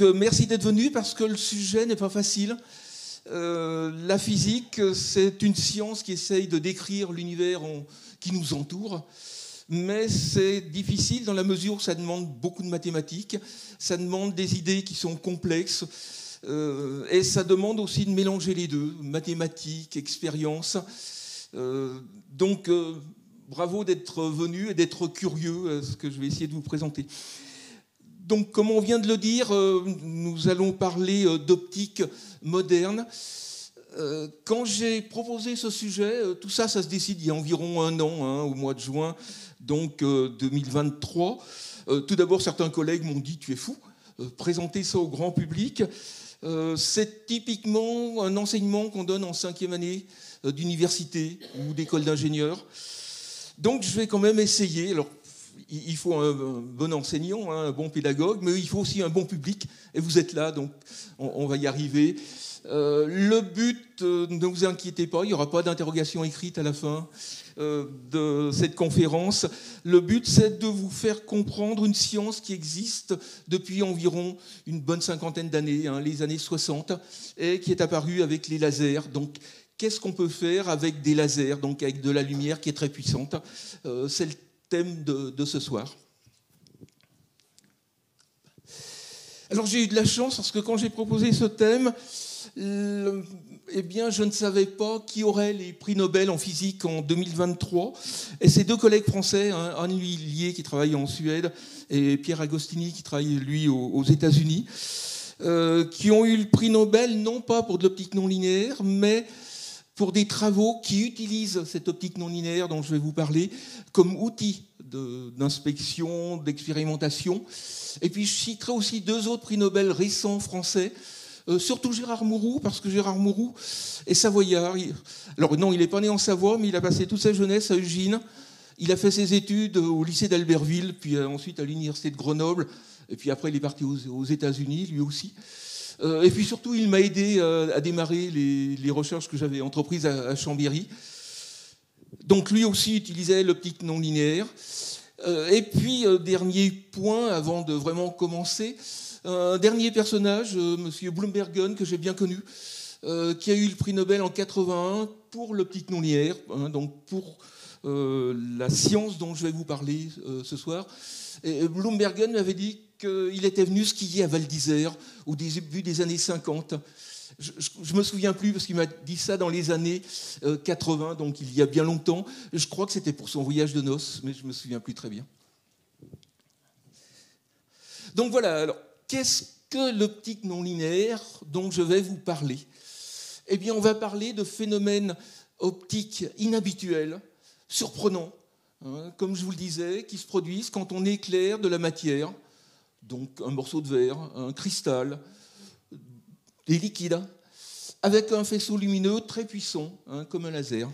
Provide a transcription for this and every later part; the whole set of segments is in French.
Donc merci d'être venu parce que le sujet n'est pas facile. La physique, c'est une science qui essaye de décrire l'univers qui nous entoure, mais c'est difficile dans la mesure où ça demande beaucoup de mathématiques, ça demande des idées qui sont complexes, et ça demande aussi de mélanger les deux, mathématiques, expérience. Donc bravo d'être venu et d'être curieux à ce que je vais essayer de vous présenter. Donc, comme on vient de le dire, nous allons parler d'optique moderne. Quand j'ai proposé ce sujet, tout ça, ça se décide il y a environ un an, au mois de juin, donc 2023. Tout d'abord, certains collègues m'ont dit « tu es fou, présenter ça au grand public ». C'est typiquement un enseignement qu'on donne en 5e année d'université ou d'école d'ingénieur. Donc, je vais quand même essayer. Alors, il faut un bon enseignant, un bon pédagogue, mais il faut aussi un bon public, et vous êtes là, donc on va y arriver. Le but, ne vous inquiétez pas, il n'y aura pas d'interrogation écrite à la fin de cette conférence. Le but, c'est de vous faire comprendre une science qui existe depuis environ une bonne cinquantaine d'années, les années 60, et qui est apparue avec les lasers, donc... Qu'est-ce qu'on peut faire avec des lasers, donc avec de la lumière qui est très puissante? C'est le thème de ce soir. Alors j'ai eu de la chance parce que quand j'ai proposé ce thème, je ne savais pas qui aurait les prix Nobel en physique en 2023. Et ces deux collègues français, Anne L'Huillier qui travaille en Suède et Pierre Agostini qui travaille lui aux États-Unis, qui ont eu le prix Nobel non pas pour de l'optique non linéaire, mais pour des travaux qui utilisent cette optique non linéaire dont je vais vous parler comme outil d'inspection, d'expérimentation. Et puis je citerai aussi deux autres prix Nobel récents français, surtout Gérard Mourou, parce que Gérard Mourou est savoyard. Alors non, il n'est pas né en Savoie, mais il a passé toute sa jeunesse à Eugène. Il a fait ses études au lycée d'Albertville, puis ensuite à l'université de Grenoble, et puis après il est parti aux États-Unis, lui aussi. Et puis surtout, il m'a aidé à démarrer les recherches que j'avais entreprises à Chambéry. Donc lui aussi utilisait l'optique non linéaire. Et puis, dernier point, avant de vraiment commencer, un dernier personnage, monsieur Bloombergen, que j'ai bien connu, qui a eu le prix Nobel en 1981 pour l'optique non linéaire, donc pour la science dont je vais vous parler ce soir. Et Bloombergen m'avait dit qu'il était venu skier à Val-d'Isère au début des années 50. Je ne me souviens plus parce qu'il m'a dit ça dans les années 80, donc il y a bien longtemps. Je crois que c'était pour son voyage de noces, mais je ne me souviens plus très bien. Donc voilà, alors qu'est-ce que l'optique non linéaire dont je vais vous parler? Eh bien, on va parler de phénomènes optiques inhabituels, surprenants, comme je vous le disais, qui se produisent quand on éclaire de la matière. Donc un morceau de verre, un cristal, des liquides, avec un faisceau lumineux très puissant, comme un laser.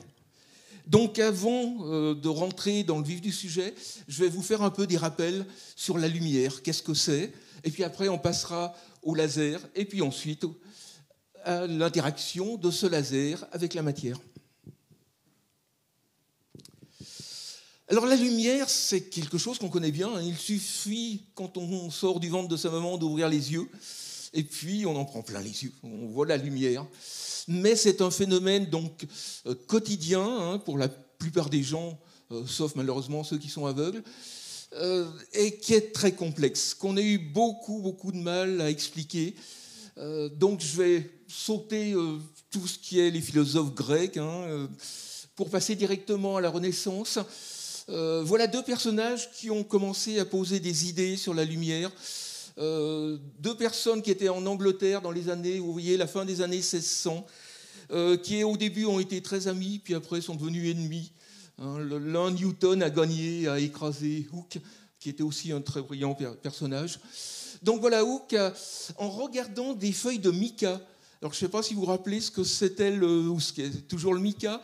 Donc avant de rentrer dans le vif du sujet, je vais vous faire un peu des rappels sur la lumière, qu'est-ce que c'est, et puis après on passera au laser, et puis ensuite à l'interaction de ce laser avec la matière. Alors la lumière, c'est quelque chose qu'on connaît bien. Il suffit, quand on sort du ventre de sa maman, d'ouvrir les yeux, et puis on en prend plein les yeux, on voit la lumière. Mais c'est un phénomène donc quotidien, pour la plupart des gens, sauf malheureusement ceux qui sont aveugles, et qui est très complexe, qu'on a eu beaucoup de mal à expliquer. Donc je vais sauter tout ce qui est les philosophes grecs, pour passer directement à la Renaissance. Voilà deux personnages qui ont commencé à poser des idées sur la lumière. Deux personnes qui étaient en Angleterre dans les années, vous voyez, la fin des années 1600, qui au début ont été très amis, puis après sont devenus ennemis. L'un, Newton, a gagné, a écrasé Hooke, qui était aussi un très brillant personnage. Donc voilà, Hooke, en regardant des feuilles de mica. Alors, je ne sais pas si vous vous rappelez ce que c'était toujours le mica.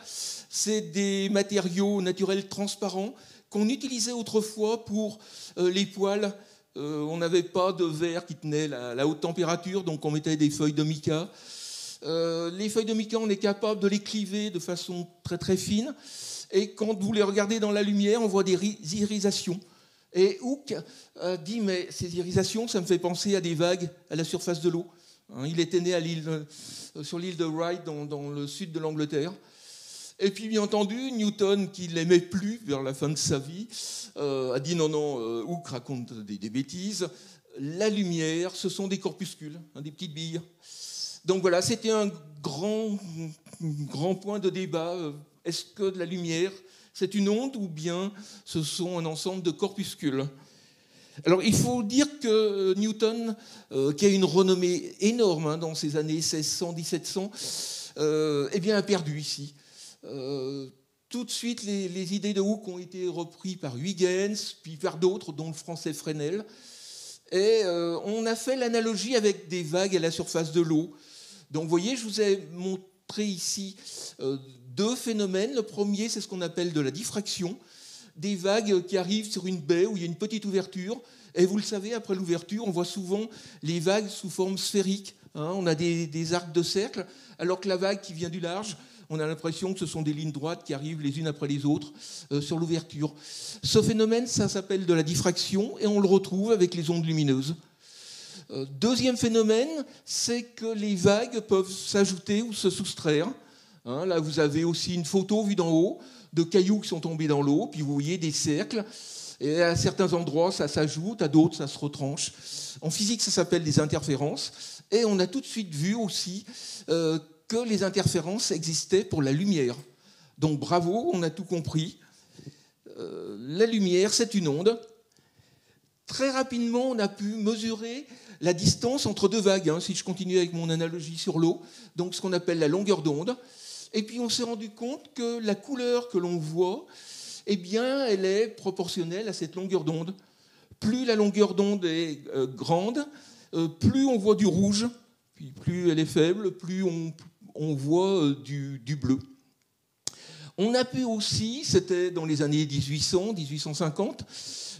C'est des matériaux naturels transparents qu'on utilisait autrefois pour les poêles. On n'avait pas de verre qui tenait la haute température, donc on mettait des feuilles de mica. Les feuilles de mica, on est capable de les cliver de façon très fine. Et quand vous les regardez dans la lumière, on voit des irisations. Et Hooke dit, mais ces irisations, ça me fait penser à des vagues à la surface de l'eau. Il était né à sur l'île de Wright, dans le sud de l'Angleterre. Et puis, bien entendu, Newton, qui ne l'aimait plus vers la fin de sa vie, a dit non, Hooke raconte des bêtises. La lumière, ce sont des corpuscules, des petites billes. Donc voilà, c'était un grand point de débat. Est-ce que de la lumière, c'est une onde ou bien ce sont un ensemble de corpuscules ? Alors, il faut dire que Newton, qui a une renommée énorme dans ces années 1600-1700, a perdu ici. Tout de suite, les idées de Hooke ont été reprises par Huygens, puis par d'autres, dont le français Fresnel. Et on a fait l'analogie avec des vagues à la surface de l'eau. Donc, vous voyez, je vous ai montré ici deux phénomènes. Le premier, c'est ce qu'on appelle de la diffraction. Des vagues qui arrivent sur une baie où il y a une petite ouverture. Et vous le savez, après l'ouverture, on voit souvent les vagues sous forme sphérique. On a des arcs de cercle, alors que la vague qui vient du large, on a l'impression que ce sont des lignes droites qui arrivent les unes après les autres sur l'ouverture. Ce phénomène, ça s'appelle de la diffraction, et on le retrouve avec les ondes lumineuses. Deuxième phénomène, c'est que les vagues peuvent s'ajouter ou se soustraire. Là, vous avez aussi une photo vue d'en haut, de cailloux qui sont tombés dans l'eau, puis vous voyez des cercles, et à certains endroits ça s'ajoute, à d'autres ça se retranche. En physique ça s'appelle des interférences, et on a tout de suite vu aussi que les interférences existaient pour la lumière. Donc bravo, on a tout compris. La lumière, c'est une onde. Très rapidement, on a pu mesurer la distance entre deux vagues, si je continue avec mon analogie sur l'eau, donc ce qu'on appelle la longueur d'onde. Et puis on s'est rendu compte que la couleur que l'on voit, elle est proportionnelle à cette longueur d'onde. Plus la longueur d'onde est grande, plus on voit du rouge, puis plus elle est faible, plus on voit du bleu. On a pu aussi, c'était dans les années 1800, 1850,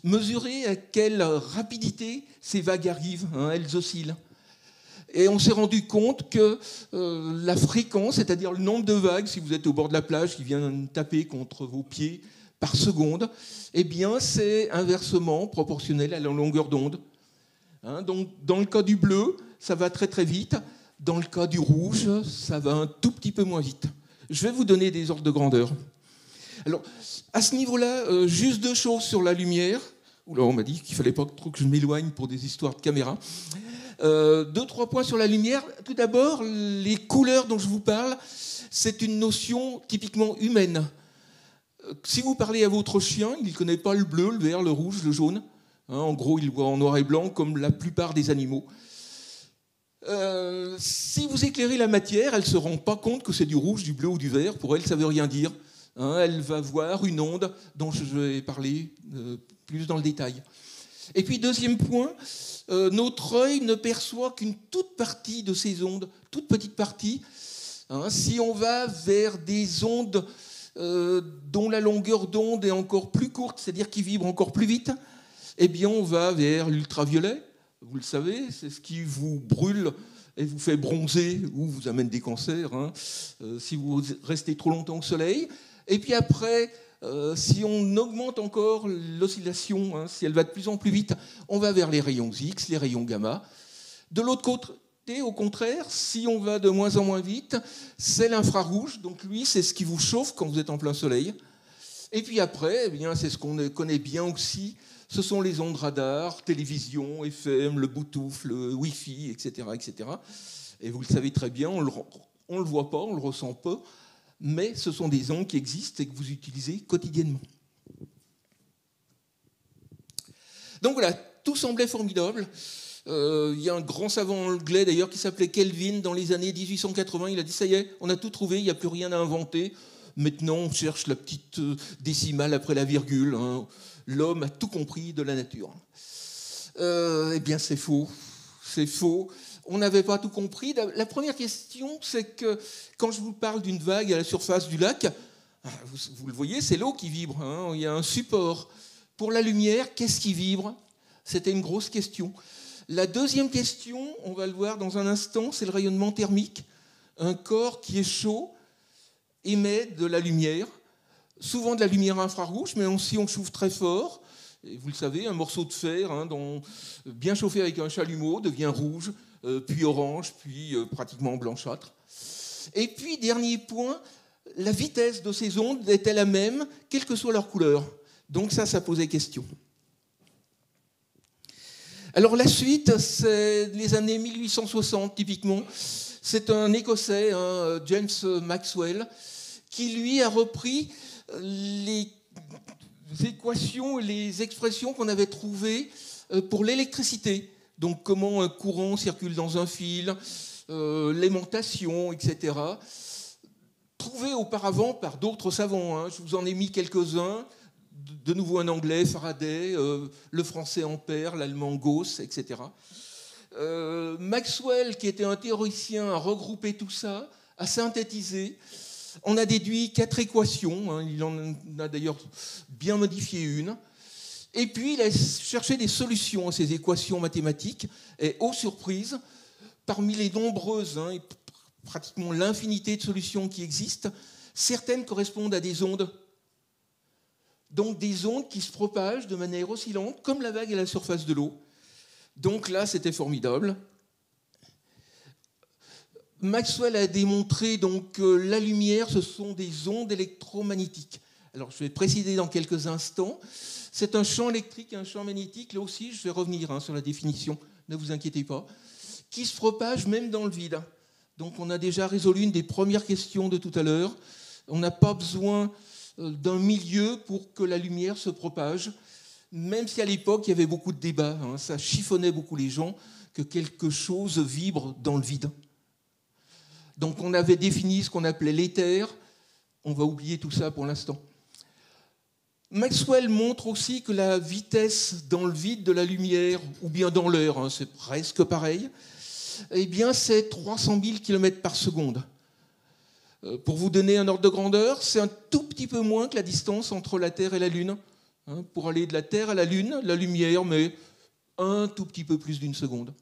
mesurer à quelle rapidité ces vagues arrivent, elles oscillent. Et on s'est rendu compte que la fréquence, c'est-à-dire le nombre de vagues, si vous êtes au bord de la plage qui viennent taper contre vos pieds par seconde, c'est inversement proportionnel à la longueur d'onde. Donc, dans le cas du bleu, ça va très très vite. Dans le cas du rouge, ça va un tout petit peu moins vite. Je vais vous donner des ordres de grandeur. Alors, à ce niveau-là, juste deux choses sur la lumière. Oula, on m'a dit qu'il ne fallait pas trop que je m'éloigne pour des histoires de caméra. Deux, trois points sur la lumière. Tout d'abord, les couleurs dont je vous parle, c'est une notion typiquement humaine. Si vous parlez à votre chien, il ne connaît pas le bleu, le vert, le rouge, le jaune. En gros, il voit en noir et blanc comme la plupart des animaux. Si vous éclairez la matière, elle ne se rend pas compte que c'est du rouge, du bleu ou du vert. Pour elle, ça ne veut rien dire. Elle va voir une onde dont je vais parler plus dans le détail. Et puis, deuxième point, notre œil ne perçoit qu'une toute partie de ces ondes, toute petite partie. Si on va vers des ondes dont la longueur d'onde est encore plus courte, c'est-à-dire qui vibrent encore plus vite, on va vers l'ultraviolet. Vous le savez, c'est ce qui vous brûle et vous fait bronzer ou vous amène des cancers si vous restez trop longtemps au soleil. Et puis après, si on augmente encore l'oscillation, si elle va de plus en plus vite, on va vers les rayons X, les rayons gamma. De l'autre côté, au contraire, si on va de moins en moins vite, c'est l'infrarouge. Donc lui, c'est ce qui vous chauffe quand vous êtes en plein soleil. Et puis après, c'est ce qu'on connaît bien aussi, ce sont les ondes radar, télévision, FM, le Bluetooth, le Wi-Fi, etc., etc. Et vous le savez très bien, on le voit pas, on le ressent pas, mais ce sont des ondes qui existent et que vous utilisez quotidiennement. Donc voilà, tout semblait formidable. Y a un grand savant anglais d'ailleurs qui s'appelait Kelvin dans les années 1880. Il a dit ça y est, on a tout trouvé, il n'y a plus rien à inventer. Maintenant, on cherche la petite décimale après la virgule. L'homme a tout compris de la nature. C'est faux. C'est faux. On n'avait pas tout compris. La première question, c'est que quand je vous parle d'une vague à la surface du lac, vous le voyez, c'est l'eau qui vibre. Il y a un support. Pour la lumière, qu'est-ce qui vibre ? C'était une grosse question. La deuxième question, on va le voir dans un instant, c'est le rayonnement thermique. Un corps qui est chaud émet de la lumière, souvent de la lumière infrarouge, mais si on chauffe très fort, Et vous le savez, un morceau de fer, bien chauffé avec un chalumeau, devient rouge, puis orange, puis pratiquement blanchâtre. Et puis, dernier point, la vitesse de ces ondes était la même, quelle que soit leur couleur. Donc ça posait question. Alors la suite, c'est les années 1860, typiquement. C'est un Écossais, James Maxwell, qui lui a repris les équations et les expressions qu'on avait trouvées pour l'électricité. Donc comment un courant circule dans un fil, l'aimantation, etc. Trouvées auparavant par d'autres savants. Je vous en ai mis quelques-uns. De nouveau un anglais, Faraday, le français Ampère, l'allemand Gauss, etc. Maxwell, qui était un théoricien, a regroupé tout ça, a synthétisé. On a déduit 4 équations, il en a d'ailleurs bien modifié une. Et puis il a cherché des solutions à ces équations mathématiques. Et aux surprises, parmi les nombreuses, et pratiquement l'infinité de solutions qui existent, certaines correspondent à des ondes. Donc des ondes qui se propagent de manière oscillante, comme la vague à la surface de l'eau. Donc là, c'était formidable. Maxwell a démontré donc, que la lumière, ce sont des ondes électromagnétiques. Alors, je vais préciser dans quelques instants. C'est un champ électrique et un champ magnétique. Là aussi, je vais revenir sur la définition, ne vous inquiétez pas, qui se propagent même dans le vide. Donc, on a déjà résolu une des premières questions de tout à l'heure. On n'a pas besoin d'un milieu pour que la lumière se propage, même si à l'époque, il y avait beaucoup de débats. Ça chiffonnait beaucoup les gens que quelque chose vibre dans le vide. Donc on avait défini ce qu'on appelait l'éther. On va oublier tout ça pour l'instant. Maxwell montre aussi que la vitesse dans le vide de la lumière, ou bien dans l'air, c'est presque pareil, eh bien c'est 300 000 km par seconde. Pour vous donner un ordre de grandeur, c'est un tout petit peu moins que la distance entre la Terre et la Lune. Pour aller de la Terre à la Lune, la lumière met un tout petit peu plus d'une seconde.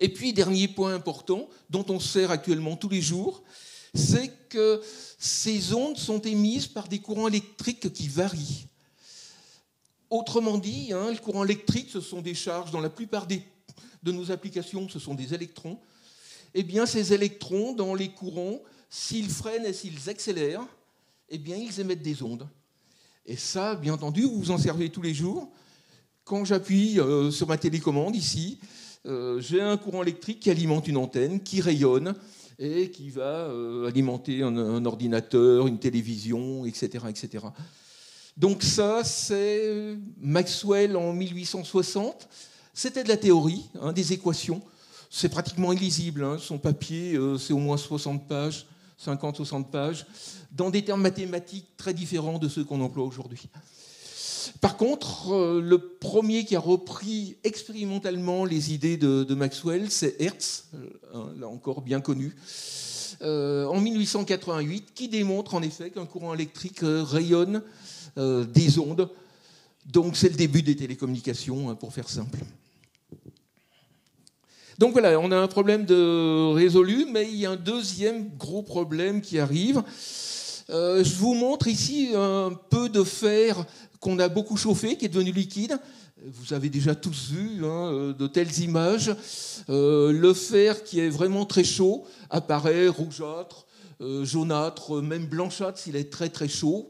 Et puis, dernier point important, dont on sert actuellement tous les jours, c'est que ces ondes sont émises par des courants électriques qui varient. Autrement dit, le courant électrique, ce sont des charges, dans la plupart de nos applications, ce sont des électrons. Eh bien, ces électrons, dans les courants, s'ils freinent et s'ils accélèrent, eh bien, ils émettent des ondes. Et ça, bien entendu, vous vous en servez tous les jours. Quand j'appuie sur ma télécommande, ici, j'ai un courant électrique qui alimente une antenne, qui rayonne, et qui va alimenter un ordinateur, une télévision, etc., etc. Donc ça, c'est Maxwell en 1860. C'était de la théorie, des équations. C'est pratiquement illisible. Son papier, c'est au moins 60 pages. 50-60 pages, dans des termes mathématiques très différents de ceux qu'on emploie aujourd'hui. Par contre, le premier qui a repris expérimentalement les idées de Maxwell, c'est Hertz, là encore bien connu, en 1888, qui démontre en effet qu'un courant électrique rayonne des ondes. Donc c'est le début des télécommunications, pour faire simple. Donc voilà, on a un problème de résolu, mais il y a un deuxième gros problème qui arrive. Je vous montre ici un peu de fer qu'on a beaucoup chauffé, qui est devenu liquide. Vous avez déjà tous vu de telles images. Le fer qui est vraiment très chaud apparaît rougeâtre, jaunâtre, même blanchâtre s'il est très très chaud.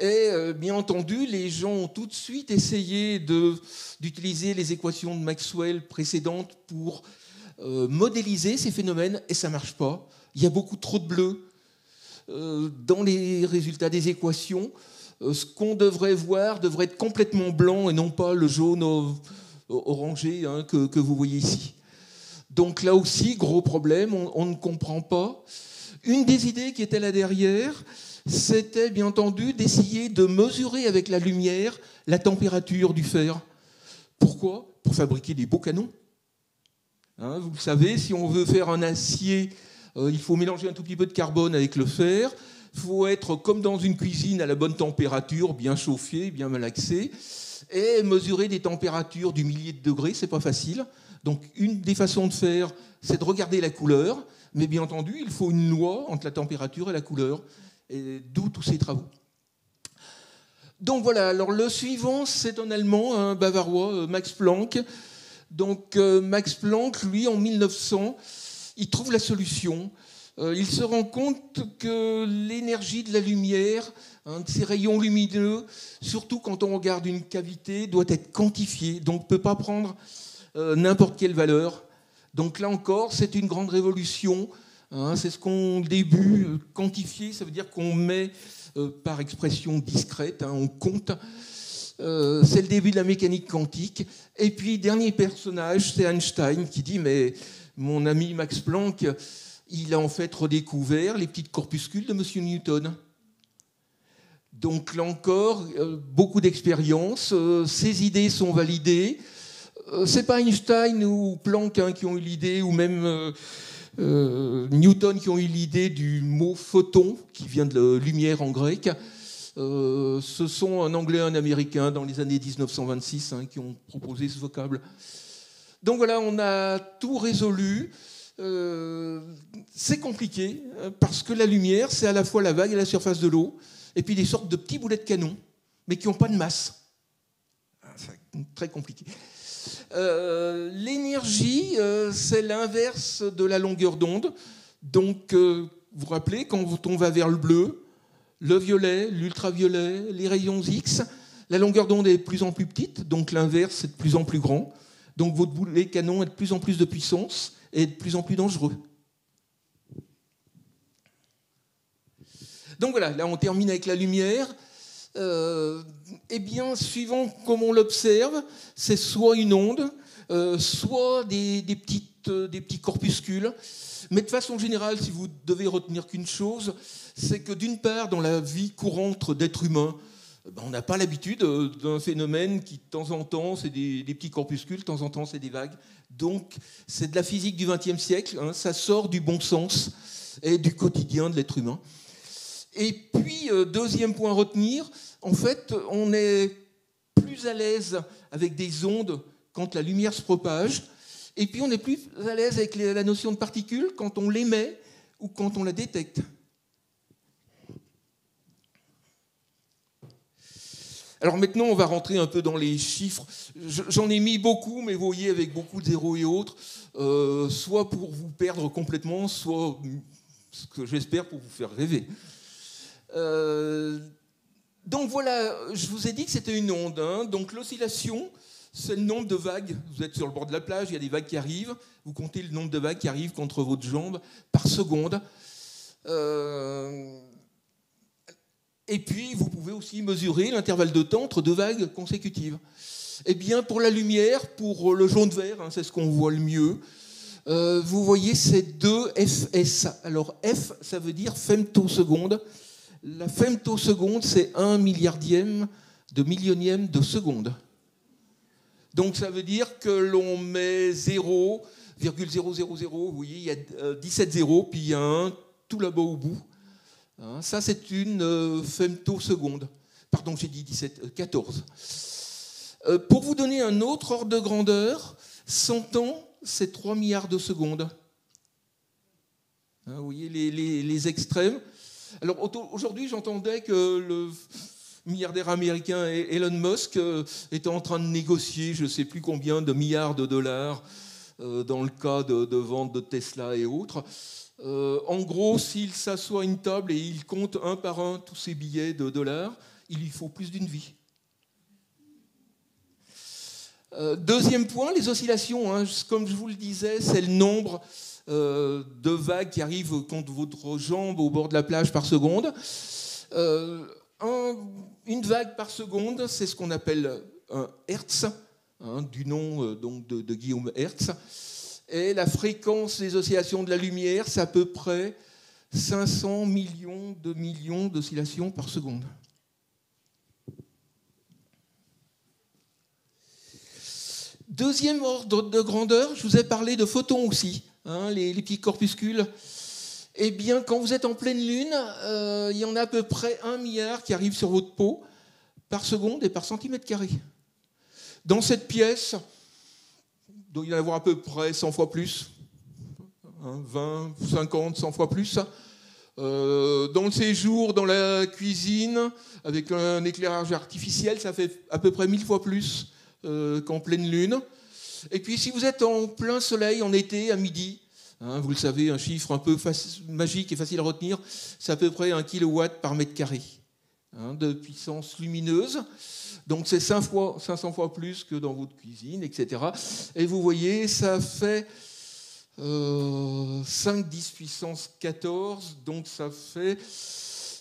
Et bien entendu, les gens ont tout de suite essayé d'utiliser les équations de Maxwell précédentes pour modéliser ces phénomènes, et ça ne marche pas. Il y a beaucoup trop de bleu dans les résultats des équations. Ce qu'on devrait voir devrait être complètement blanc et non pas le jaune orangé que vous voyez ici. Donc là aussi, gros problème, on ne comprend pas. Une des idées qui était là derrière, c'était bien entendu d'essayer de mesurer avec la lumière la température du fer. Pourquoi ? Pour fabriquer des beaux canons. Vous le savez, si on veut faire un acier, il faut mélanger un tout petit peu de carbone avec le fer. Il faut être comme dans une cuisine à la bonne température, bien chauffé, bien malaxé. Et mesurer des températures du millier de degrés, c'est pas facile. Donc une des façons de faire, c'est de regarder la couleur. Mais bien entendu, il faut une loi entre la température et la couleur. Et d'où tous ces travaux. Donc voilà, alors le suivant, c'est un Allemand, un Bavarois, Max Planck. Donc Max Planck, lui, en 1900, il trouve la solution. Il se rend compte que l'énergie de la lumière, de ces rayons lumineux, surtout quand on regarde une cavité, doit être quantifiée, donc ne peut pas prendre n'importe quelle valeur. Donc là encore, c'est une grande révolution. C'est ce qu'on débute, quantifier, ça veut dire qu'on met par expression discrète, on compte. C'est le début de la mécanique quantique. Et puis, dernier personnage, c'est Einstein qui dit « Mais mon ami Max Planck, il a en fait redécouvert les petites corpuscules de M. Newton. » Donc là encore, beaucoup d'expériences, ses idées sont validées. C'est pas Einstein ou Planck qui ont eu l'idée, ou même... Newton qui ont eu l'idée du mot photon qui vient de lumière en grec. Ce sont un Anglais et un Américain dans les années 1926 qui ont proposé ce vocable. Donc voilà, on a tout résolu. C'est compliqué parce que la lumière, c'est à la fois la vague et la surface de l'eau, et puis des sortes de petits boulets de canon, mais qui n'ont pas de masse. C'est très compliqué. L'énergie, c'est l'inverse de la longueur d'onde. Donc, vous vous rappelez, quand on va vers le bleu, le violet, l'ultraviolet, les rayons X, la longueur d'onde est de plus en plus petite, donc l'inverse est de plus en plus grand. Donc, votre boulet canon est de plus en plus de puissance et de plus en plus dangereux. Donc voilà, là on termine avec la lumière. Eh bien, suivant comme on l'observe, c'est soit une onde, soit des petits corpuscules. Mais de façon générale, si vous devez retenir qu'une chose, c'est que d'une part, dans la vie courante d'êtres humains, on n'a pas l'habitude d'un phénomène qui, de temps en temps, c'est des petits corpuscules, de temps en temps, c'est des vagues. Donc, c'est de la physique du XXe siècle, ça sort du bon sens et du quotidien de l'être humain. Et puis, deuxième point à retenir, en fait, on est plus à l'aise avec des ondes quand la lumière se propage, et puis on est plus à l'aise avec la notion de particules quand on l'émet ou quand on la détecte. Alors maintenant, on va rentrer un peu dans les chiffres. J'en ai mis beaucoup, mais vous voyez, avec beaucoup de zéros et autres, soit pour vous perdre complètement, soit, ce que j'espère, pour vous faire rêver. Donc voilà, je vous ai dit que c'était une onde. Donc l'oscillation, c'est le nombre de vagues. Vous êtes sur le bord de la plage, il y a des vagues qui arrivent. Vous comptez le nombre de vagues qui arrivent contre votre jambe par seconde. Et puis, vous pouvez aussi mesurer l'intervalle de temps entre deux vagues consécutives. Eh bien, pour la lumière, pour le jaune-vert, c'est ce qu'on voit le mieux, vous voyez, c'est 2 fs. Alors f, ça veut dire femtoseconde. La femtoseconde, c'est 1/1000000000 de millionième de seconde. Donc ça veut dire que l'on met 0,000, vous voyez, il y a 17 zéros, puis il y a 1 tout là-bas au bout. Ça, c'est une femtoseconde. Pardon, j'ai dit 14. Pour vous donner un autre ordre de grandeur, 100 ans, c'est 3 milliards de secondes. Vous voyez les extrêmes. Alors aujourd'hui, j'entendais que le milliardaire américain Elon Musk était en train de négocier je ne sais plus combien de milliards de dollars dans le cas de vente de Tesla et autres. En gros, s'il s'assoit à une table et il compte un par un tous ses billets de dollars, il lui faut plus d'une vie. Deuxième point, les oscillations. Comme je vous le disais, c'est le nombre... de vagues qui arrivent contre votre jambe au bord de la plage par seconde. Une vague par seconde, c'est ce qu'on appelle un Hertz, du nom donc de Guillaume Hertz. Et la fréquence des oscillations de la lumière, c'est à peu près 500 millions d'oscillations par seconde. Deuxième ordre de grandeur, je vous ai parlé de photons aussi. Les petits corpuscules. Eh bien, quand vous êtes en pleine lune, il y en a à peu près 1 milliard qui arrivent sur votre peau par seconde et par centimètre carré. Dans cette pièce, donc, il y en a à peu près 100 fois plus, 20, 50, 100 fois plus. dans le séjour, dans la cuisine, avec un éclairage artificiel, ça fait à peu près 1000 fois plus qu'en pleine lune. Et puis si vous êtes en plein soleil en été, à midi, hein, vous le savez, un chiffre un peu magique et facile à retenir, c'est à peu près 1 kW par mètre carré hein, de puissance lumineuse. Donc c'est 500 fois plus que dans votre cuisine, etc. Et vous voyez, ça fait 5×10 puissance 14, donc ça fait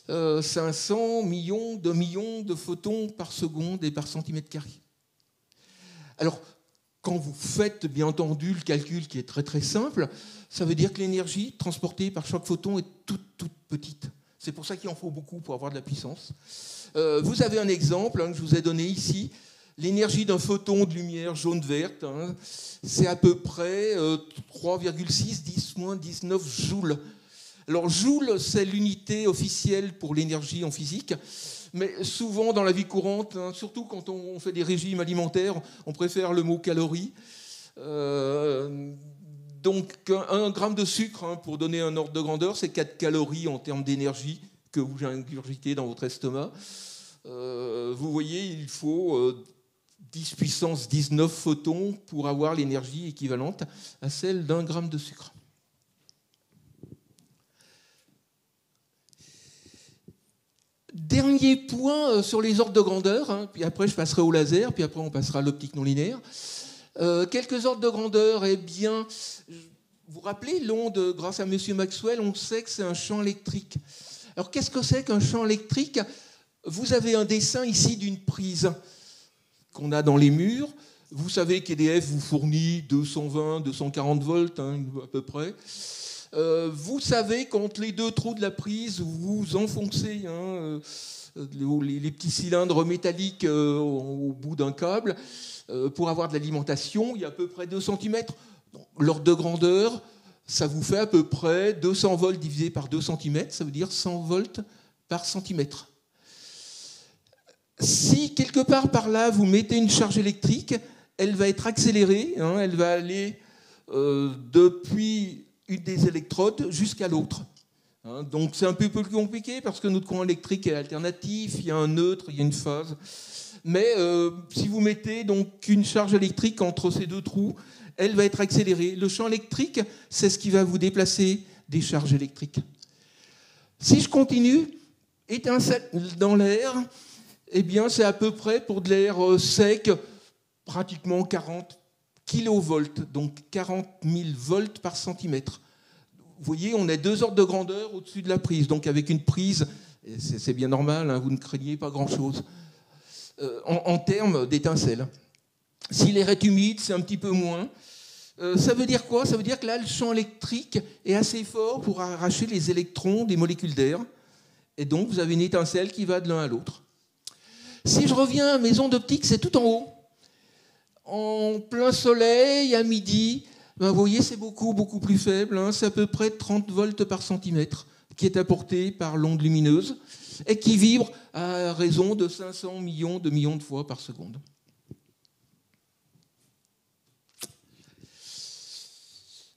500 millions de photons par seconde et par centimètre carré. Alors, quand vous faites, bien entendu, le calcul qui est très très simple, ça veut dire que l'énergie transportée par chaque photon est toute petite. C'est pour ça qu'il en faut beaucoup pour avoir de la puissance. Vous avez un exemple hein, que je vous ai donné ici. L'énergie d'un photon de lumière jaune-verte, hein, c'est à peu près 3,6×10⁻¹৯ joules. Alors joules, c'est l'unité officielle pour l'énergie en physique, mais souvent dans la vie courante, hein, surtout quand on fait des régimes alimentaires, on préfère le mot calories. Donc un gramme de sucre, hein, pour donner un ordre de grandeur, c'est 4 calories en termes d'énergie que vous ingurgitez dans votre estomac. Vous voyez, il faut 10×19 photons pour avoir l'énergie équivalente à celle d'un gramme de sucre. Dernier point sur les ordres de grandeur, hein, puis après je passerai au laser, puis après on passera à l'optique non linéaire. Quelques ordres de grandeur, eh bien, vous vous rappelez l'onde, grâce à M. Maxwell, on sait que c'est un champ électrique. Alors qu'est-ce que c'est qu'un champ électrique ? Vous avez un dessin ici d'une prise qu'on a dans les murs. Vous savez qu'EDF vous fournit 220, 240 volts hein, à peu près. Vous savez qu'entre les deux trous de la prise, vous enfoncez hein, les petits cylindres métalliques au bout d'un câble pour avoir de l'alimentation. Il y a à peu près 2 cm. L'ordre de grandeur, ça vous fait à peu près 200 volts divisé par 2 cm. Ça veut dire 100 volts par centimètre. Si quelque part par là vous mettez une charge électrique, elle va être accélérée, hein, elle va aller depuis une des électrodes jusqu'à l'autre. Hein, donc c'est un peu plus compliqué parce que notre courant électrique est alternatif, il y a un neutre, il y a une phase. Mais si vous mettez donc une charge électrique entre ces deux trous, elle va être accélérée. Le champ électrique, c'est ce qui va vous déplacer des charges électriques. Si je continue, étincelle dans l'air. Eh bien, c'est à peu près, pour de l'air sec, pratiquement 40 kilovolts, donc 40 000 volts par centimètre. Vous voyez, on a 2 ordres de grandeur au-dessus de la prise. Donc, avec une prise, c'est bien normal, hein, vous ne craignez pas grand-chose, en termes d'étincelles. Si l'air est humide, c'est un petit peu moins. Ça veut dire quoi ? Ça veut dire que là, le champ électrique est assez fort pour arracher les électrons des molécules d'air. Et donc, vous avez une étincelle qui va de l'un à l'autre. Si je reviens à mes ondes optiques, c'est tout en haut. En plein soleil, à midi, ben vous voyez, c'est beaucoup plus faible. Hein, c'est à peu près 30 volts par centimètre qui est apporté par l'onde lumineuse et qui vibre à raison de 500 millions de fois par seconde.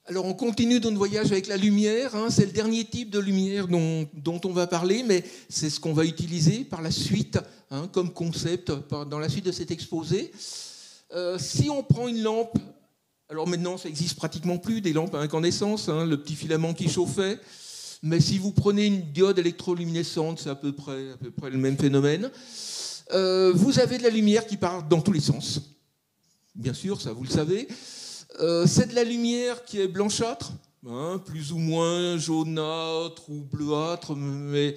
Alors on continue notre voyage avec la lumière, hein, c'est le dernier type de lumière dont on va parler, mais c'est ce qu'on va utiliser par la suite hein, comme concept dans la suite de cet exposé. Si on prend une lampe, alors maintenant ça n'existe pratiquement plus, des lampes à incandescence, hein, le petit filament qui chauffait, mais si vous prenez une diode électroluminescente, c'est à peu près le même phénomène. Vous avez de la lumière qui part dans tous les sens, bien sûr, ça vous le savez. C'est de la lumière qui est blanchâtre, hein, plus ou moins jaunâtre ou bleuâtre, mais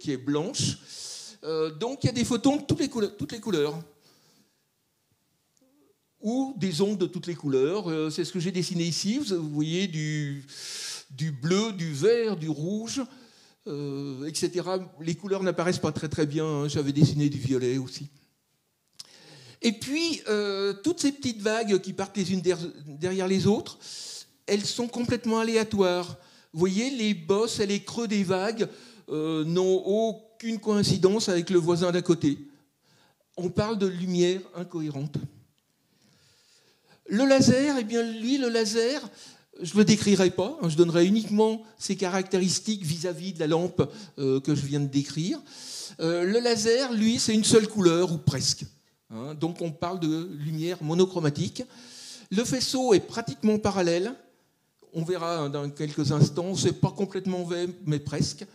qui est blanche. Donc il y a des photons de toutes les couleurs. Ou des ondes de toutes les couleurs. C'est ce que j'ai dessiné ici. Vous voyez du bleu, du vert, du rouge, etc. Les couleurs n'apparaissent pas très bien. Hein. J'avais dessiné du violet aussi. Et puis, toutes ces petites vagues qui partent les unes derrière les autres, elles sont complètement aléatoires. Vous voyez, les bosses et les creux des vagues n'ont aucune coïncidence avec le voisin d'à côté. On parle de lumière incohérente. Le laser, eh bien, lui, Je ne le décrirai pas, je donnerai uniquement ses caractéristiques vis-à-vis de la lampe que je viens de décrire. Le laser, lui, c'est une seule couleur, ou presque. Hein, donc on parle de lumière monochromatique. Le faisceau est pratiquement parallèle. On verra dans quelques instants, c'est pas complètement vrai, mais presque.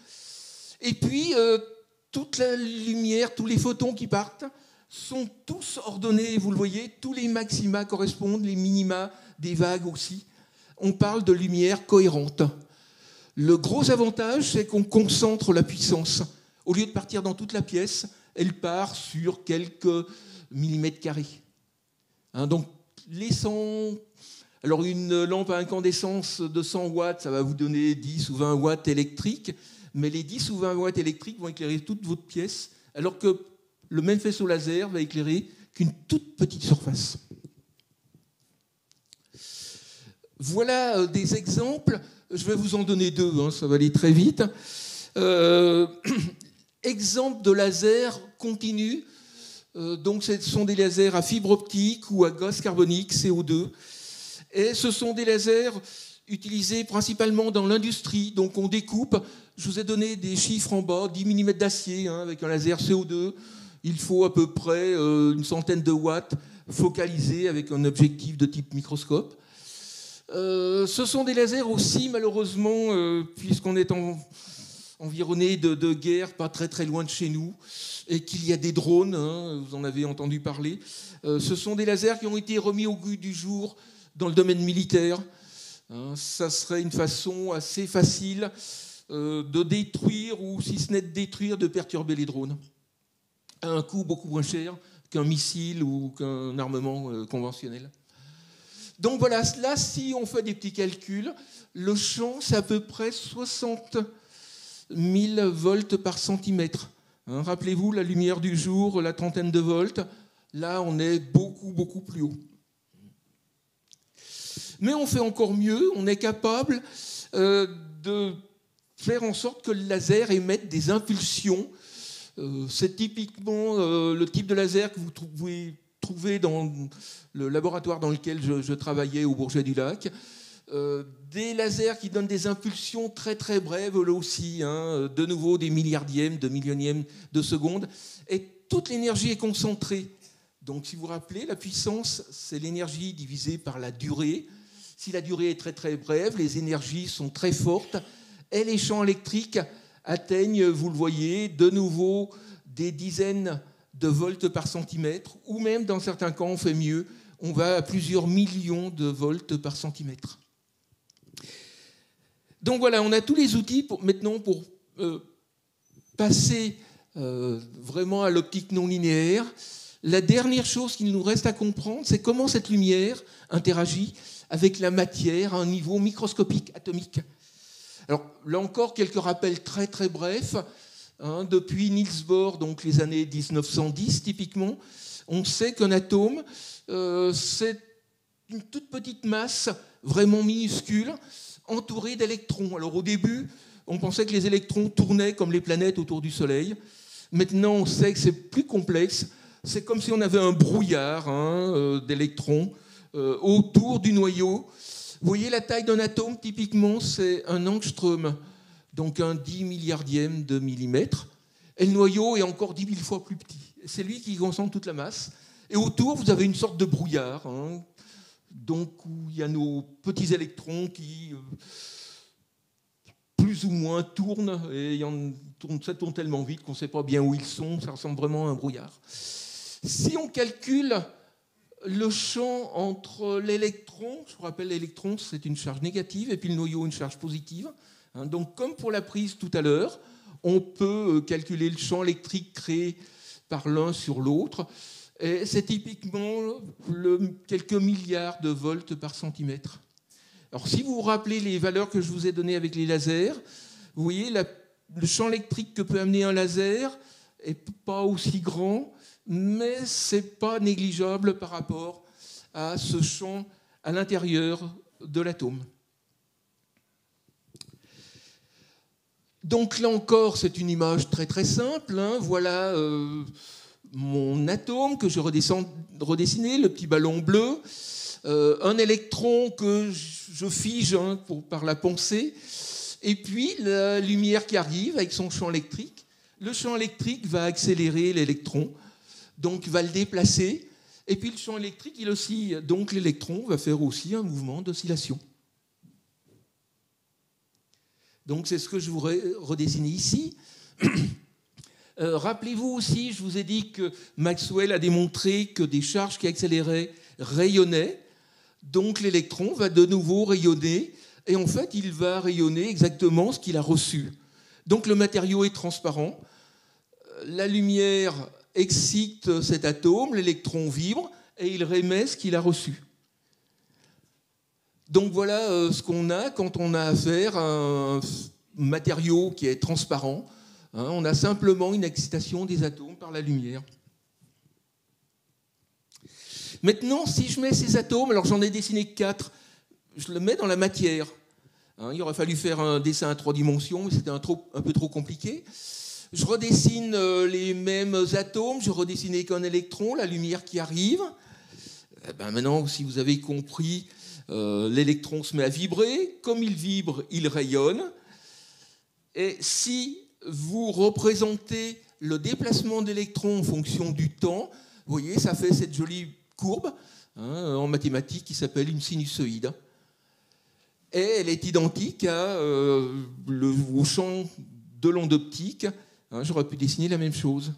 Et puis, toute la lumière, tous les photons qui partent, sont tous ordonnés, vous le voyez, tous les maxima correspondent, les minima des vagues aussi. On parle de lumière cohérente. Le gros avantage, c'est qu'on concentre la puissance. Au lieu de partir dans toute la pièce, elle part sur quelques millimètres carrés. Hein, donc, les 100... Alors, une lampe à incandescence de 100 watts, ça va vous donner 10 ou 20 watts électriques, mais les 10 ou 20 watts électriques vont éclairer toute votre pièce, alors que le même faisceau laser va éclairer qu'une toute petite surface. Voilà des exemples. Je vais vous en donner deux, hein, ça va aller très vite. Exemple de laser continu. Donc, ce sont des lasers à fibre optique ou à gaz carbonique, CO2. Et ce sont des lasers utilisés principalement dans l'industrie. Donc, on découpe. Je vous ai donné des chiffres en bas, 10 mm d'acier, hein, avec un laser CO2. Il faut à peu près une centaine de watts focalisés avec un objectif de type microscope. Ce sont des lasers aussi, malheureusement, puisqu'on est environné de guerre, pas très loin de chez nous, et qu'il y a des drones, hein, vous en avez entendu parler. Ce sont des lasers qui ont été remis au goût du jour dans le domaine militaire. Hein, ça serait une façon assez facile de détruire, ou si ce n'est de détruire, de perturber les drones. À un coût beaucoup moins cher qu'un missile ou qu'un armement conventionnel. Donc voilà, là, si on fait des petits calculs, le champ, c'est à peu près 60 000 volts par centimètre. Hein, rappelez-vous, la lumière du jour, la trentaine de volts, là, on est beaucoup plus haut. Mais on fait encore mieux, on est capable de faire en sorte que le laser émette des impulsions. C'est typiquement le type de laser que vous pouvez trouver dans le laboratoire dans lequel je travaillais au Bourget du Lac. Des lasers qui donnent des impulsions très brèves, là aussi, hein, de nouveau des milliardièmes, de millionièmes de secondes. Et toute l'énergie est concentrée. Donc, si vous vous rappelez, la puissance, c'est l'énergie divisée par la durée. Si la durée est très brève, les énergies sont très fortes et les champs électriques atteignent, vous le voyez, de nouveau des dizaines de volts par centimètre, ou même dans certains cas, on fait mieux, on va à plusieurs millions de volts par centimètre. Donc voilà, on a tous les outils pour passer vraiment à l'optique non linéaire. La dernière chose qu'il nous reste à comprendre, c'est comment cette lumière interagit avec la matière à un niveau microscopique, atomique. Alors là encore, quelques rappels très brefs. Hein, depuis Niels Bohr, donc les années 1910 typiquement, on sait qu'un atome, c'est une toute petite masse, vraiment minuscule, entourée d'électrons. Alors au début, on pensait que les électrons tournaient comme les planètes autour du Soleil. Maintenant, on sait que c'est plus complexe. C'est comme si on avait un brouillard d'électrons autour du noyau. Vous voyez la taille d'un atome, typiquement, c'est un angstrom, donc un 10 milliardième de millimètre. Et le noyau est encore 10 000 fois plus petit. C'est lui qui concentre toute la masse. Et autour, vous avez une sorte de brouillard, hein, donc où il y a nos petits électrons qui, plus ou moins, tournent. Et ça tourne tellement vite qu'on ne sait pas bien où ils sont. Ça ressemble vraiment à un brouillard. Si on calcule le champ entre l'électron, je vous rappelle, l'électron, c'est une charge négative, et puis le noyau, une charge positive. Donc, comme pour la prise tout à l'heure, on peut calculer le champ électrique créé par l'un sur l'autre. Et c'est typiquement quelques milliards de volts par centimètre. Alors, si vous vous rappelez les valeurs que je vous ai données avec les lasers, vous voyez, le champ électrique que peut amener un laser n'est pas aussi grand, mais ce n'est pas négligeable par rapport à ce champ à l'intérieur de l'atome. Donc là encore, c'est une image très simple. Hein. Voilà mon atome que je redessiné, le petit ballon bleu. un électron que je fige hein, par la pensée, et puis la lumière qui arrive avec son champ électrique. Le champ électrique va accélérer l'électron, donc va le déplacer, et puis le champ électrique, il oscille. Donc l'électron va faire aussi un mouvement d'oscillation. Donc c'est ce que je vous redessine ici. Rappelez-vous aussi, je vous ai dit que Maxwell a démontré que des charges qui accéléraient rayonnaient. Donc l'électron va de nouveau rayonner. Et en fait, il va rayonner exactement ce qu'il a reçu. Donc le matériau est transparent. La lumière excite cet atome, l'électron vibre, et il rémet ce qu'il a reçu. Donc voilà ce qu'on a quand on a affaire à un matériau qui est transparent. Hein, on a simplement une excitation des atomes par la lumière. Maintenant, si je mets ces atomes, alors j'en ai dessiné 4, je le mets dans la matière. Hein, il aurait fallu faire un dessin à 3 dimensions, mais c'était un peu trop compliqué. Je redessine les mêmes atomes, je redessinais qu'un électron, la lumière qui arrive. Eh ben maintenant, si vous avez compris, l'électron se met à vibrer. Comme il vibre, il rayonne. Et si vous représentez le déplacement d'électrons en fonction du temps, vous voyez, ça fait cette jolie courbe hein, en mathématiques qui s'appelle une sinusoïde. Et elle est identique à, au champ de l'onde optique. Hein, j'aurais pu dessiner la même chose.